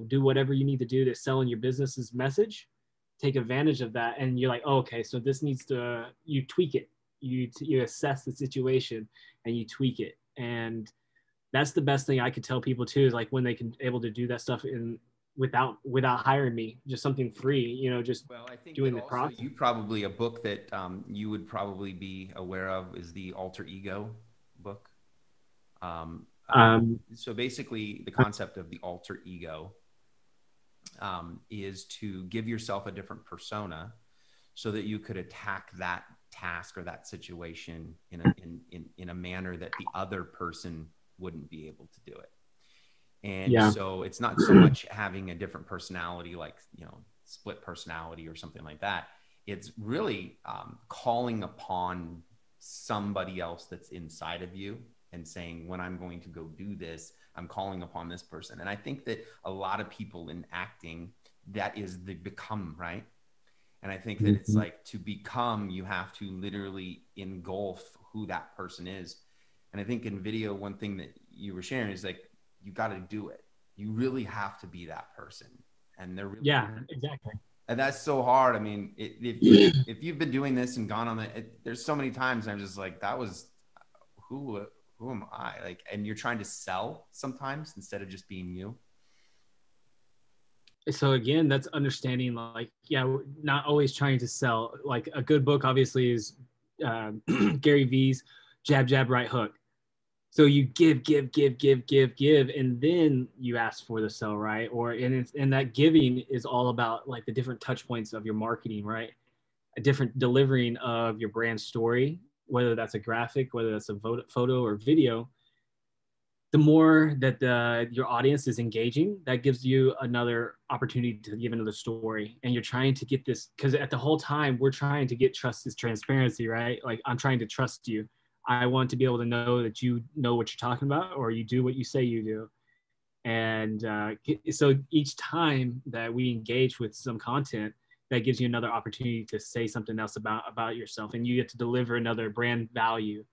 do whatever you need to do to sell in your business's message, take advantage of that. And you're like, oh, okay, so this needs to, you tweak it. You assess the situation and you tweak it. And that's the best thing I could tell people too, is like when they can able to do that stuff in without hiring me, just something free, you know, just doing the process. You probably, a book that you would probably be aware of is the Alter Ego book. So basically the concept of the alter ego is to give yourself a different persona so that you could attack that task or that situation in a manner that the other person wouldn't be able to do it. And so it's not so much having a different personality, like, you know, split personality or something like that. It's really calling upon somebody else that's inside of you and saying, when I'm going to go do this, I'm calling upon this person. And I think that a lot of people in acting, that is the become, right? And I think that it's like, to become, you have to literally engulf who that person is. And I think in video, one thing that you were sharing is like, you got to do it. You really have to be that person. And they're really, exactly. And that's so hard. I mean, if you've been doing this and gone on there's so many times I'm just like, that was, who am I? Like, and you're trying to sell sometimes instead of just being you. So again, that's understanding, like, we're not always trying to sell. Like a good book obviously is Gary V's Jab, Jab, Right Hook. So you give, and then you ask for the sell, right? And that giving is all about like the different touch points of your marketing, right? A different delivering of your brand story, whether that's a graphic, whether that's a photo or video. The more that your audience is engaging, that gives you another opportunity to give another story. And you're trying to get this, because at the whole time, we're trying to get trust is transparency, right? Like, I'm trying to trust you. I want to be able to know that you know what you're talking about, or you do what you say you do. And so each time that we engage with some content, that gives you another opportunity to say something else about yourself, and you get to deliver another brand value.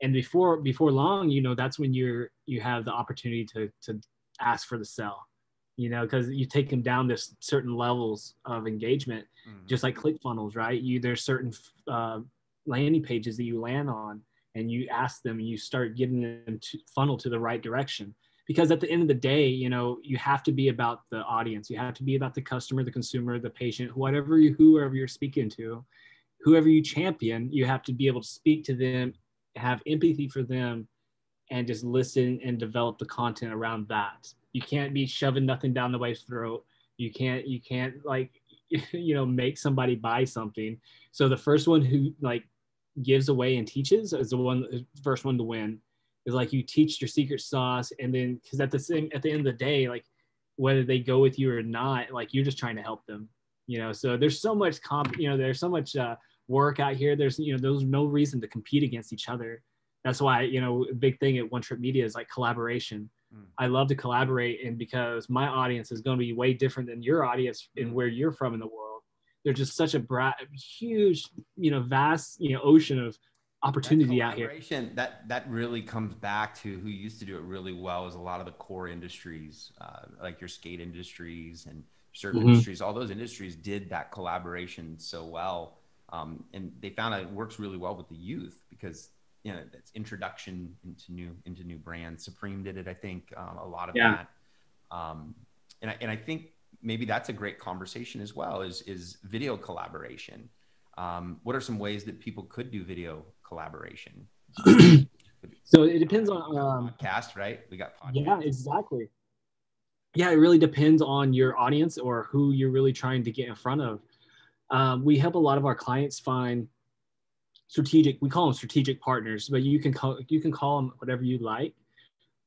And before long, you know, that's when you have the opportunity to ask for the sell, you know, because you take them down to certain levels of engagement, just like ClickFunnels, right? There's certain landing pages that you land on. and you ask them and you start getting them to funnel to the right direction. Because at the end of the day, you know, you have to be about the audience. You have to be about the customer, the consumer, the patient, whoever you're speaking to, whoever you champion, you have to be able to speak to them, have empathy for them, and just listen and develop the content around that. You can't be shoving nothing down the wife's throat. You can't like, you know, make somebody buy something. So the first one who like gives away and teaches is the first one to win. Is like you teach your secret sauce, and then because at the end of the day, like whether they go with you or not, like you're just trying to help them, you know. So there's so much work out here. There's no reason to compete against each other. That's why, you know, a big thing at One Trip Media is like collaboration. I love to collaborate, and because my audience is going to be way different than your audience and where you're from in the world. There's just such a huge, you know, vast, you know, ocean of opportunity out here. That really comes back to who used to do it really well is a lot of the core industries, like your skate industries and certain industries. All those industries did that collaboration so well, and they found that it works really well with the youth because, you know, that's introduction into new brands. Supreme did it, I think, a lot of that, and I think maybe that's a great conversation as well. Is video collaboration? What are some ways that people could do video collaboration? So it depends on podcast, right? We got podcast. Yeah, exactly. Yeah, it really depends on your audience or who you're really trying to get in front of. We help a lot of our clients find strategic. We call them strategic partners, but you can call them whatever you like.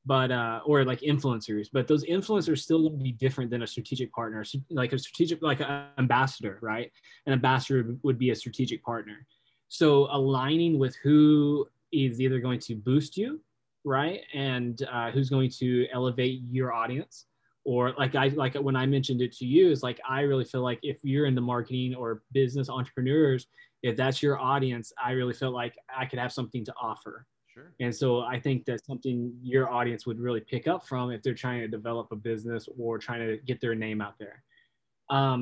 But or like influencers, but those influencers are still going to be different than a strategic partner. Like a strategic, like an ambassador, right? An ambassador would be a strategic partner. So aligning with who is either going to boost you, right? And who's going to elevate your audience. Or like when I mentioned it to you, is like, I really feel like if you're into marketing or business entrepreneurs, if that's your audience, I really feel like I could have something to offer. Sure. And so I think that's something your audience would really pick up from if they're trying to develop a business or trying to get their name out there.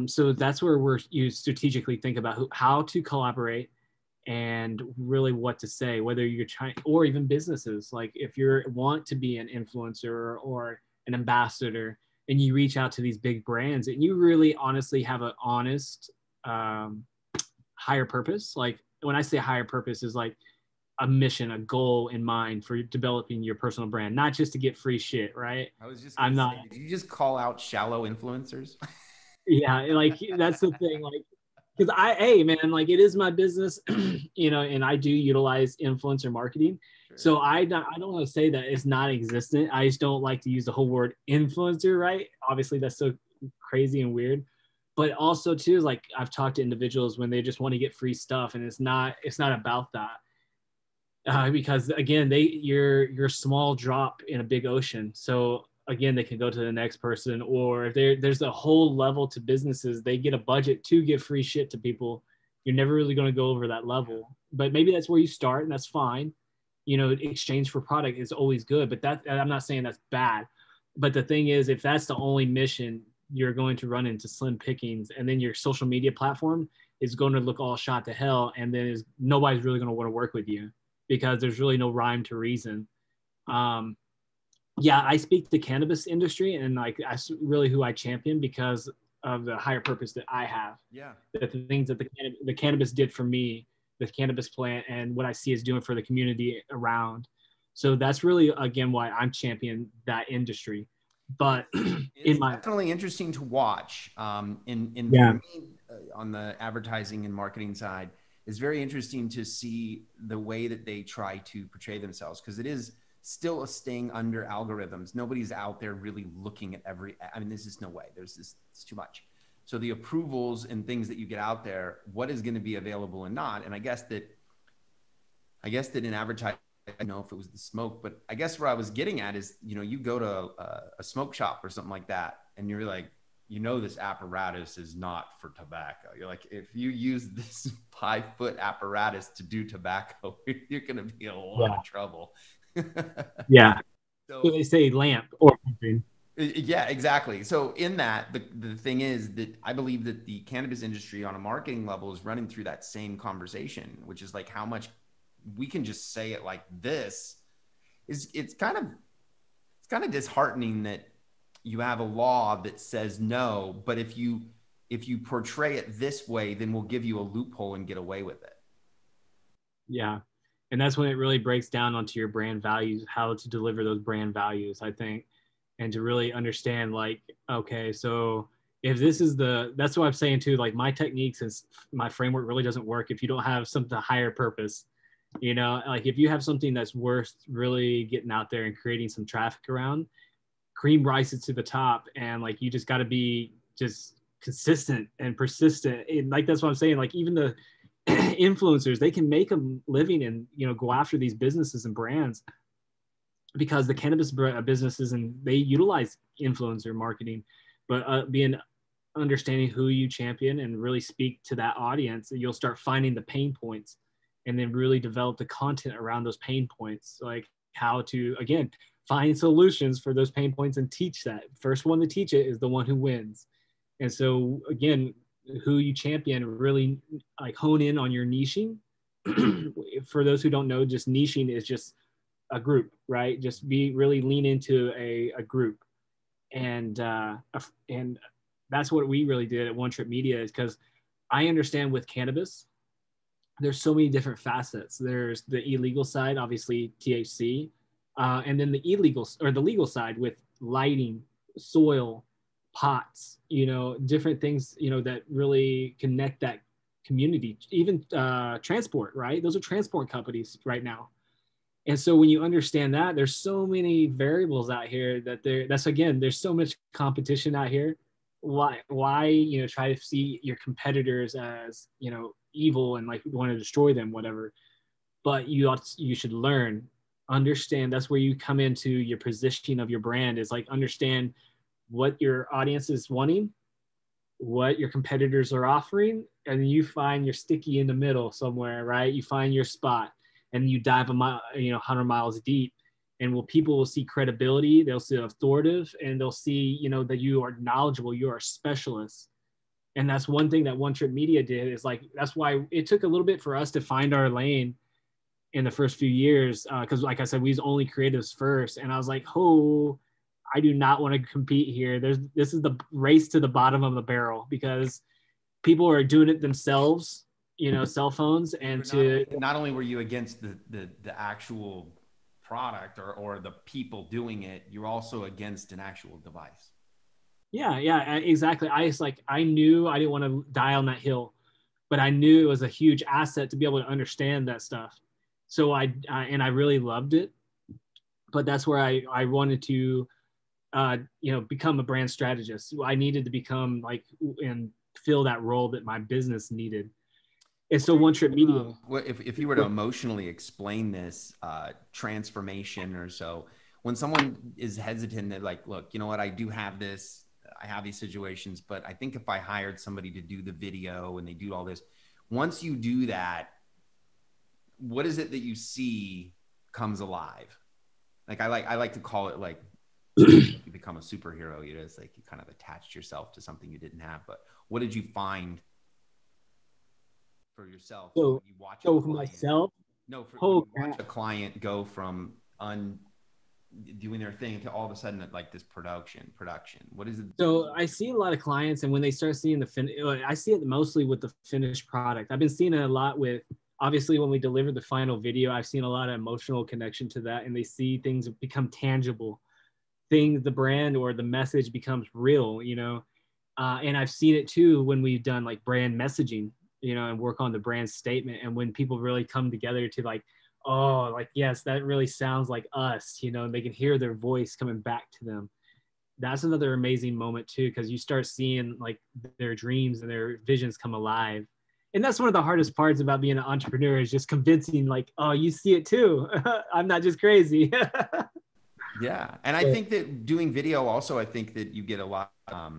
So that's where you strategically think about how to collaborate, and really what to say, whether you're trying, or even businesses, like if you want to be an influencer or an ambassador and you reach out to these big brands and you really honestly have an honest higher purpose. Like when I say higher purpose is like a mission, a goal in mind for developing your personal brand, not just to get free shit, right? Did you just call out shallow influencers? Yeah, like that's the thing, like, because hey man, it is my business, you know, and I do utilize influencer marketing. Sure. So I don't want to say that it's not existent. I just don't like to use the whole word influencer, right? Obviously that's so crazy and weird. But also too, is like I've talked to individuals when they just want to get free stuff, and it's not about that. Because again, you're a small drop in a big ocean. So again, they can go to the next person, or if there's a whole level to businesses, they get a budget to give free shit to people. You're never really going to go over that level, but maybe that's where you start, and that's fine. You know, exchange for product is always good, but I'm not saying that's bad. But the thing is, if that's the only mission, you're going to run into slim pickings, and then your social media platform is going to look all shot to hell. And then nobody's really going to want to work with you because there's really no rhyme to reason. Yeah, I speak the cannabis industry, and like that's really who I champion because of the higher purpose that I have. Yeah, the things that the cannabis did for me, the cannabis plant, and what I see is doing for the community around. So that's really again why I'm championing that industry. But it's definitely interesting to watch. On the advertising and marketing side, it's very interesting to see the way that they try to portray themselves, because it is still staying under algorithms. Nobody's out there really looking at there's just no way. It's too much. So the approvals and things that you get out there, what is going to be available and not. And I guess that in advertising, I don't know if it was the smoke, but I guess where I was getting at is, you know, you go to a smoke shop or something like that, and you're like, you know, this apparatus is not for tobacco. You're like, if you use this 5-foot apparatus to do tobacco, you're going to be in a lot of trouble. Yeah. So they say lamp or something. Yeah, exactly. So in that, the thing is that I believe that the cannabis industry on a marketing level is running through that same conversation, which is like, how much we can just say it like this, is it's kind of disheartening that you have a law that says no, but if you portray it this way, then we'll give you a loophole and get away with it. Yeah. And that's when it really breaks down onto your brand values, how to deliver those brand values, I think, and to really understand, like, okay, so if this is that's what I'm saying too, like my techniques and my framework really doesn't work if you don't have something higher purpose, you know, like if you have something that's worth really getting out there and creating some traffic around, cream rises to the top. And like, you just got to be just consistent and persistent. And like, that's what I'm saying. Like even the influencers, they can make a living and, you know, go after these businesses and brands because the cannabis businesses, and they utilize influencer marketing, but understanding who you champion and really speak to that audience, and you'll start finding the pain points and then really develop the content around those pain points, like how to, again, find solutions for those pain points and teach that. First one to teach it is the one who wins. And so again, who you champion, really like hone in on your niching. For those who don't know, just niching is just a group, right? Just really lean into a group. And that's what we really did at One Trip Media, is because I understand with cannabis, there's so many different facets. There's the illegal side, obviously THC, and then the illegal or the legal side with lighting, soil, pots, you know, different things, you know, that really connect that community, even transport, right? Those are transport companies right now. And so when you understand that, there's so many variables out here that there's so much competition out here. Why, you know, try to see your competitors as, you know, evil and like want to destroy them, whatever. But you should learn, understand. That's where you come into your positioning of your brand, is like understand what your audience is wanting, what your competitors are offering, and you find your sticky in the middle somewhere, right? You find your spot, and you dive 100 miles deep, and people will see credibility, they'll see authoritative, and they'll see, you know, that you are knowledgeable, you are a specialist. And that's one thing that One Trip Media did, is like, that's why it took a little bit for us to find our lane in the first few years, because like I said, we was only creatives first, and I was like, oh, I do not want to compete here. This is the race to the bottom of the barrel, because people are doing it themselves, you know, cell phones. And not only were you against the actual product or the people doing it, you're also against an actual device. Yeah, exactly. I knew I didn't want to die on that hill, but I knew it was a huge asset to be able to understand that stuff. So I really loved it, but that's where I wanted to, you know, become a brand strategist. I needed to become like and fill that role that my business needed. And so One Trip Media. If you were to emotionally explain this transformation or so, when someone is hesitant, they're like, look, you know what, I do have this, I have these situations, but I think if I hired somebody to do the video and they do all this, once you do that, what is it that you see comes alive? Like I like to call it like, you become a superhero. You just like, you kind of attached yourself to something you didn't have. But what did you find for yourself? So you watch watch a client go from doing their thing to all of a sudden like this production. What is it? So I see a lot of clients, and when they start seeing I see it mostly with the finished product. I've been seeing it a lot with, obviously, when we deliver the final video, I've seen a lot of emotional connection to that, and they see things become tangible. The brand or the message becomes real, you know, and I've seen it too when we've done like brand messaging, you know, and work on the brand statement, and when people really come together to like, oh, like, yes, that really sounds like us, you know, and they can hear their voice coming back to them. That's another amazing moment too, because you start seeing like their dreams and their visions come alive. And that's one of the hardest parts about being an entrepreneur, is just convincing, like, oh, you see it too. I'm not just crazy. Yeah. And I think that doing video also, I think that you get a lot of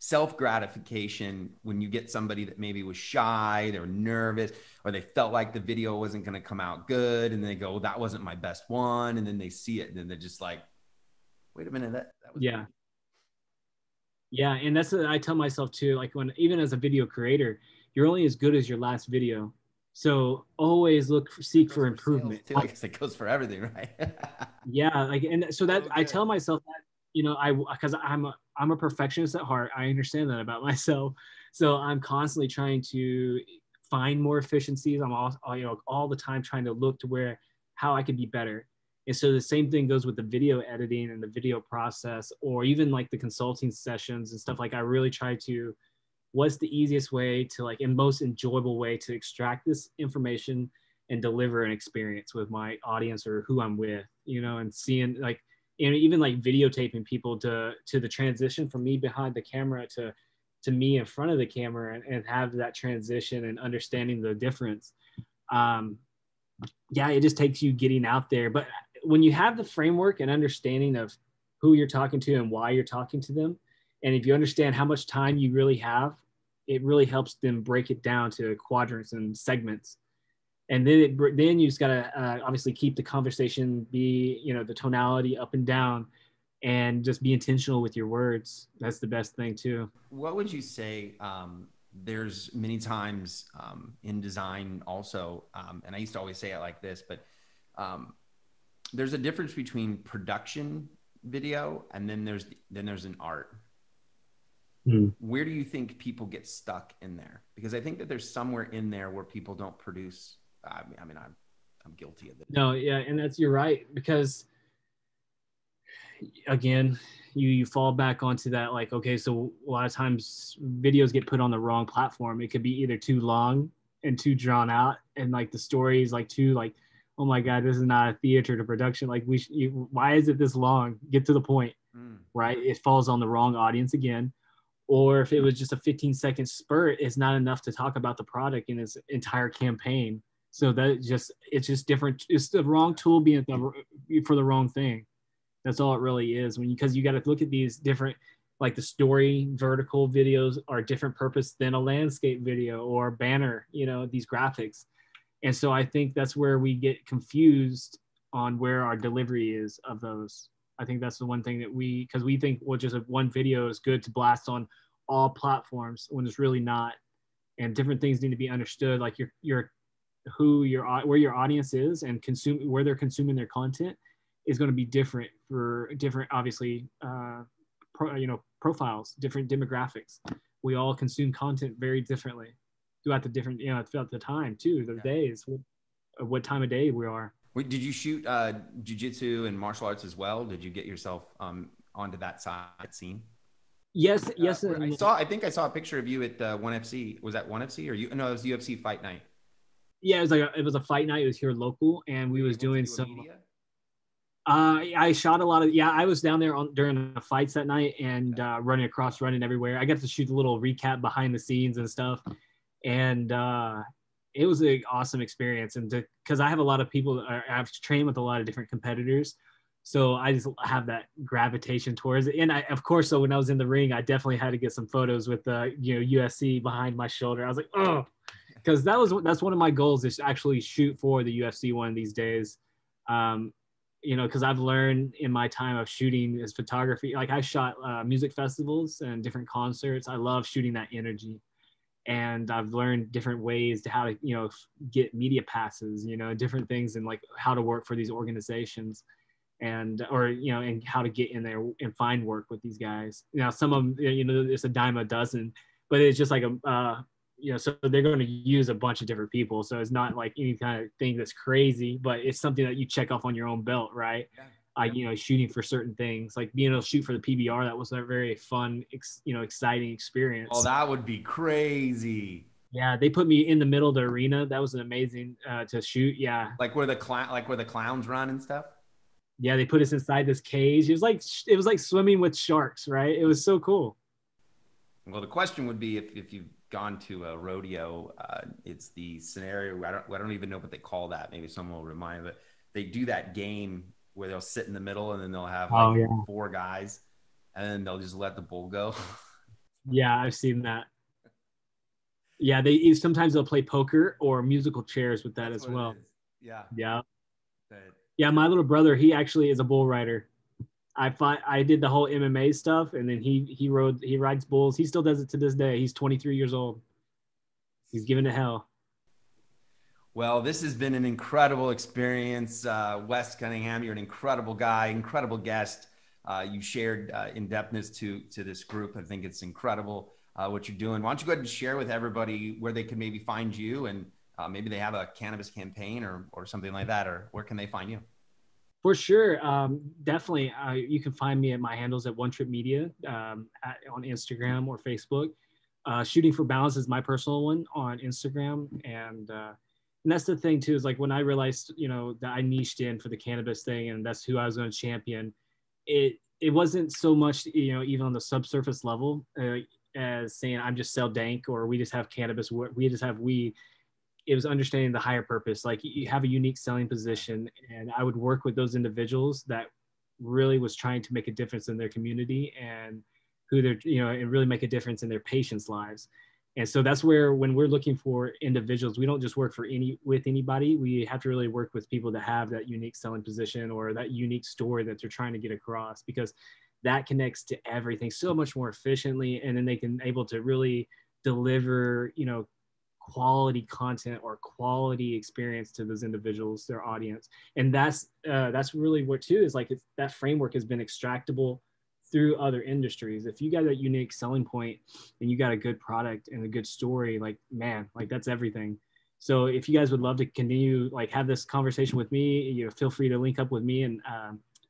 self-gratification when you get somebody that maybe was shy, they were nervous, or they felt like the video wasn't going to come out good. And they go, well, that wasn't my best one. And then they see it and then they're just like, wait a minute. That was yeah. Good. Yeah. And that's what I tell myself too. Like even as a video creator, you're only as good as your last video. So always seek for improvement. Too. I guess it goes for everything, right? Yeah. Like, and so that, okay. I tell myself that, you know, because I'm a perfectionist at heart. I understand that about myself. So I'm constantly trying to find more efficiencies. I'm also, you know, all the time trying to look to where, how I could be better. And so the same thing goes with the video editing and the video process, or even like the consulting sessions and stuff. Like, I really try to, what's the easiest way to, like, and most enjoyable way to extract this information and deliver an experience with my audience or who I'm with, you know, and seeing, like, and even like videotaping people to the transition from me behind the camera to me in front of the camera, and have that transition and understanding the difference. Yeah, it just takes you getting out there. But when you have the framework and understanding of who you're talking to and why you're talking to them, and if you understand how much time you really have, it really helps them break it down to quadrants and segments. And then then you just got to obviously keep the conversation, be, you know, the tonality up and down, and just be intentional with your words. That's the best thing too. What would you say, there's many times in design also, and I used to always say it like this, but there's a difference between production video and then there's an art. Where do you think people get stuck in there? Because I think that there's somewhere in there where people don't produce. I mean, I'm guilty of this. No, yeah, and you're right, because again, you fall back onto that, like, okay, so a lot of times videos get put on the wrong platform. It could be either too long and too drawn out, and like the story is like too, like, oh my God, this is not a theater to production. Like, why is it this long? Get to the point, right? It falls on the wrong audience again. Or if it was just a 15-second spurt, it's not enough to talk about the product in its entire campaign. So that it's just different. It's the wrong tool being for the wrong thing. That's all it really is. Because you got to look at these different, like the story vertical videos are different purpose than a landscape video or banner, you know, these graphics. And so I think that's where we get confused on where our delivery is of those. I think that's the one thing that because we think, well, just one video is good to blast on all platforms when it's really not. And different things need to be understood, like where your audience is and where they're consuming their content is going to be different for different, obviously, profiles, different demographics. We all consume content very differently throughout the different, you know, throughout the time too, the days, what time of day we are. Wait, did you shoot jiu-jitsu and martial arts as well? Did you get yourself onto that side scene? Yes, yes. I think I saw a picture of you at One FC. Was that One FC or you? No, it was UFC Fight Night. Yeah, it was a fight night. It was here local, and we was doing some. I shot a lot of. Yeah, I was down there during the fights that night and running everywhere. I got to shoot a little recap behind the scenes and stuff, and. It was an awesome experience, and because I have a lot of people I've trained with a lot of different competitors, so I just have that gravitation towards it. And I, of course, so when I was in the ring, I definitely had to get some photos with the UFC behind my shoulder. I was like, oh, because that's one of my goals is to actually shoot for the UFC one of these days, because I've learned in my time of shooting is photography. Like I shot music festivals and different concerts. I love shooting that energy. And I've learned different ways to how to, get media passes, different things, and like how to work for these organizations and how to get in there and find work with these guys. Now, some of them, it's a dime a dozen, but it's just like, so they're going to use a bunch of different people. So it's not like any kind of thing that's crazy, but it's something that you check off on your own belt, right? Yeah. Shooting for certain things, like being able to shoot for the PBR, that was a very fun, exciting experience. Oh, that would be crazy. Yeah, they put me in the middle of the arena. That was an amazing to shoot. Yeah, like where the clowns run and stuff. Yeah, they put us inside this cage. It was like swimming with sharks, right? It was so cool. Well, the question would be if you've gone to a rodeo, it's the scenario. I don't even know what they call that. Maybe someone will remind me. But they do that game where they'll sit in the middle and then they'll have like four guys and then they'll just let the bull go. Yeah, I've seen that. Yeah, sometimes they'll play poker or musical chairs with that as well. Yeah. Yeah. Yeah, my little brother, he actually is a bull rider. I did the whole MMA stuff and then he rides bulls. He still does it to this day. He's 23 years old. He's giving it hell. Well, this has been an incredible experience. Wes Cunningham, you're an incredible guy, incredible guest. You shared in-depthness to this group. I think it's incredible what you're doing. Why don't you go ahead and share with everybody where they can maybe find you, and maybe they have a cannabis campaign or something like that, or where can they find you? For sure. Definitely. You can find me at my handles at One Trip Media on Instagram or Facebook. Shooting for Balance is my personal one on Instagram. And that's the thing too, is like when I realized, you know, that I niched in for the cannabis thing and that's who I was going to champion, it wasn't so much, you know, even on the subsurface level as saying I'm just sell dank or we just have cannabis, we just have weed. It was understanding the higher purpose. Like you have a unique selling position, and I would work with those individuals that really was trying to make a difference in their community and who they're, you know, and really make a difference in their patients' lives. And so that's where, when we're looking for individuals, we don't just work with anybody. We have to really work with people that have that unique selling position or that unique story that they're trying to get across, because that connects to everything so much more efficiently. And then they can able to really deliver, you know, quality content or quality experience to those individuals, their audience. And that's really what too is like, that framework has been extractable through other industries. If you got that unique selling point and you got a good product and a good story, like, man, like that's everything. So if you guys would love to continue, like have this conversation with me, you know, feel free to link up with me, and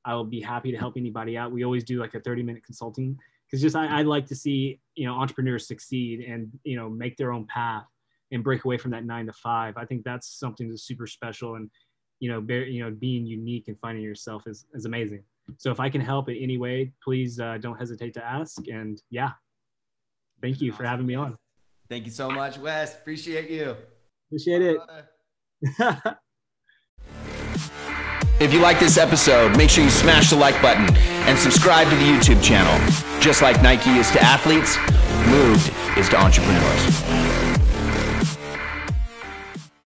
I'll be happy to help anybody out. We always do like a 30-minute consulting, because just, I like to see, you know, entrepreneurs succeed and, you know, make their own path and break away from that 9 to 5. I think that's something that's super special, and being unique and finding yourself is amazing. So if I can help in any way, please don't hesitate to ask. And yeah, thank you for having me on. Thank you so much, Wes. Appreciate you. Appreciate it. If you like this episode, make sure you smash the like button and subscribe to the YouTube channel. Just like Nike is to athletes, Moved is to entrepreneurs.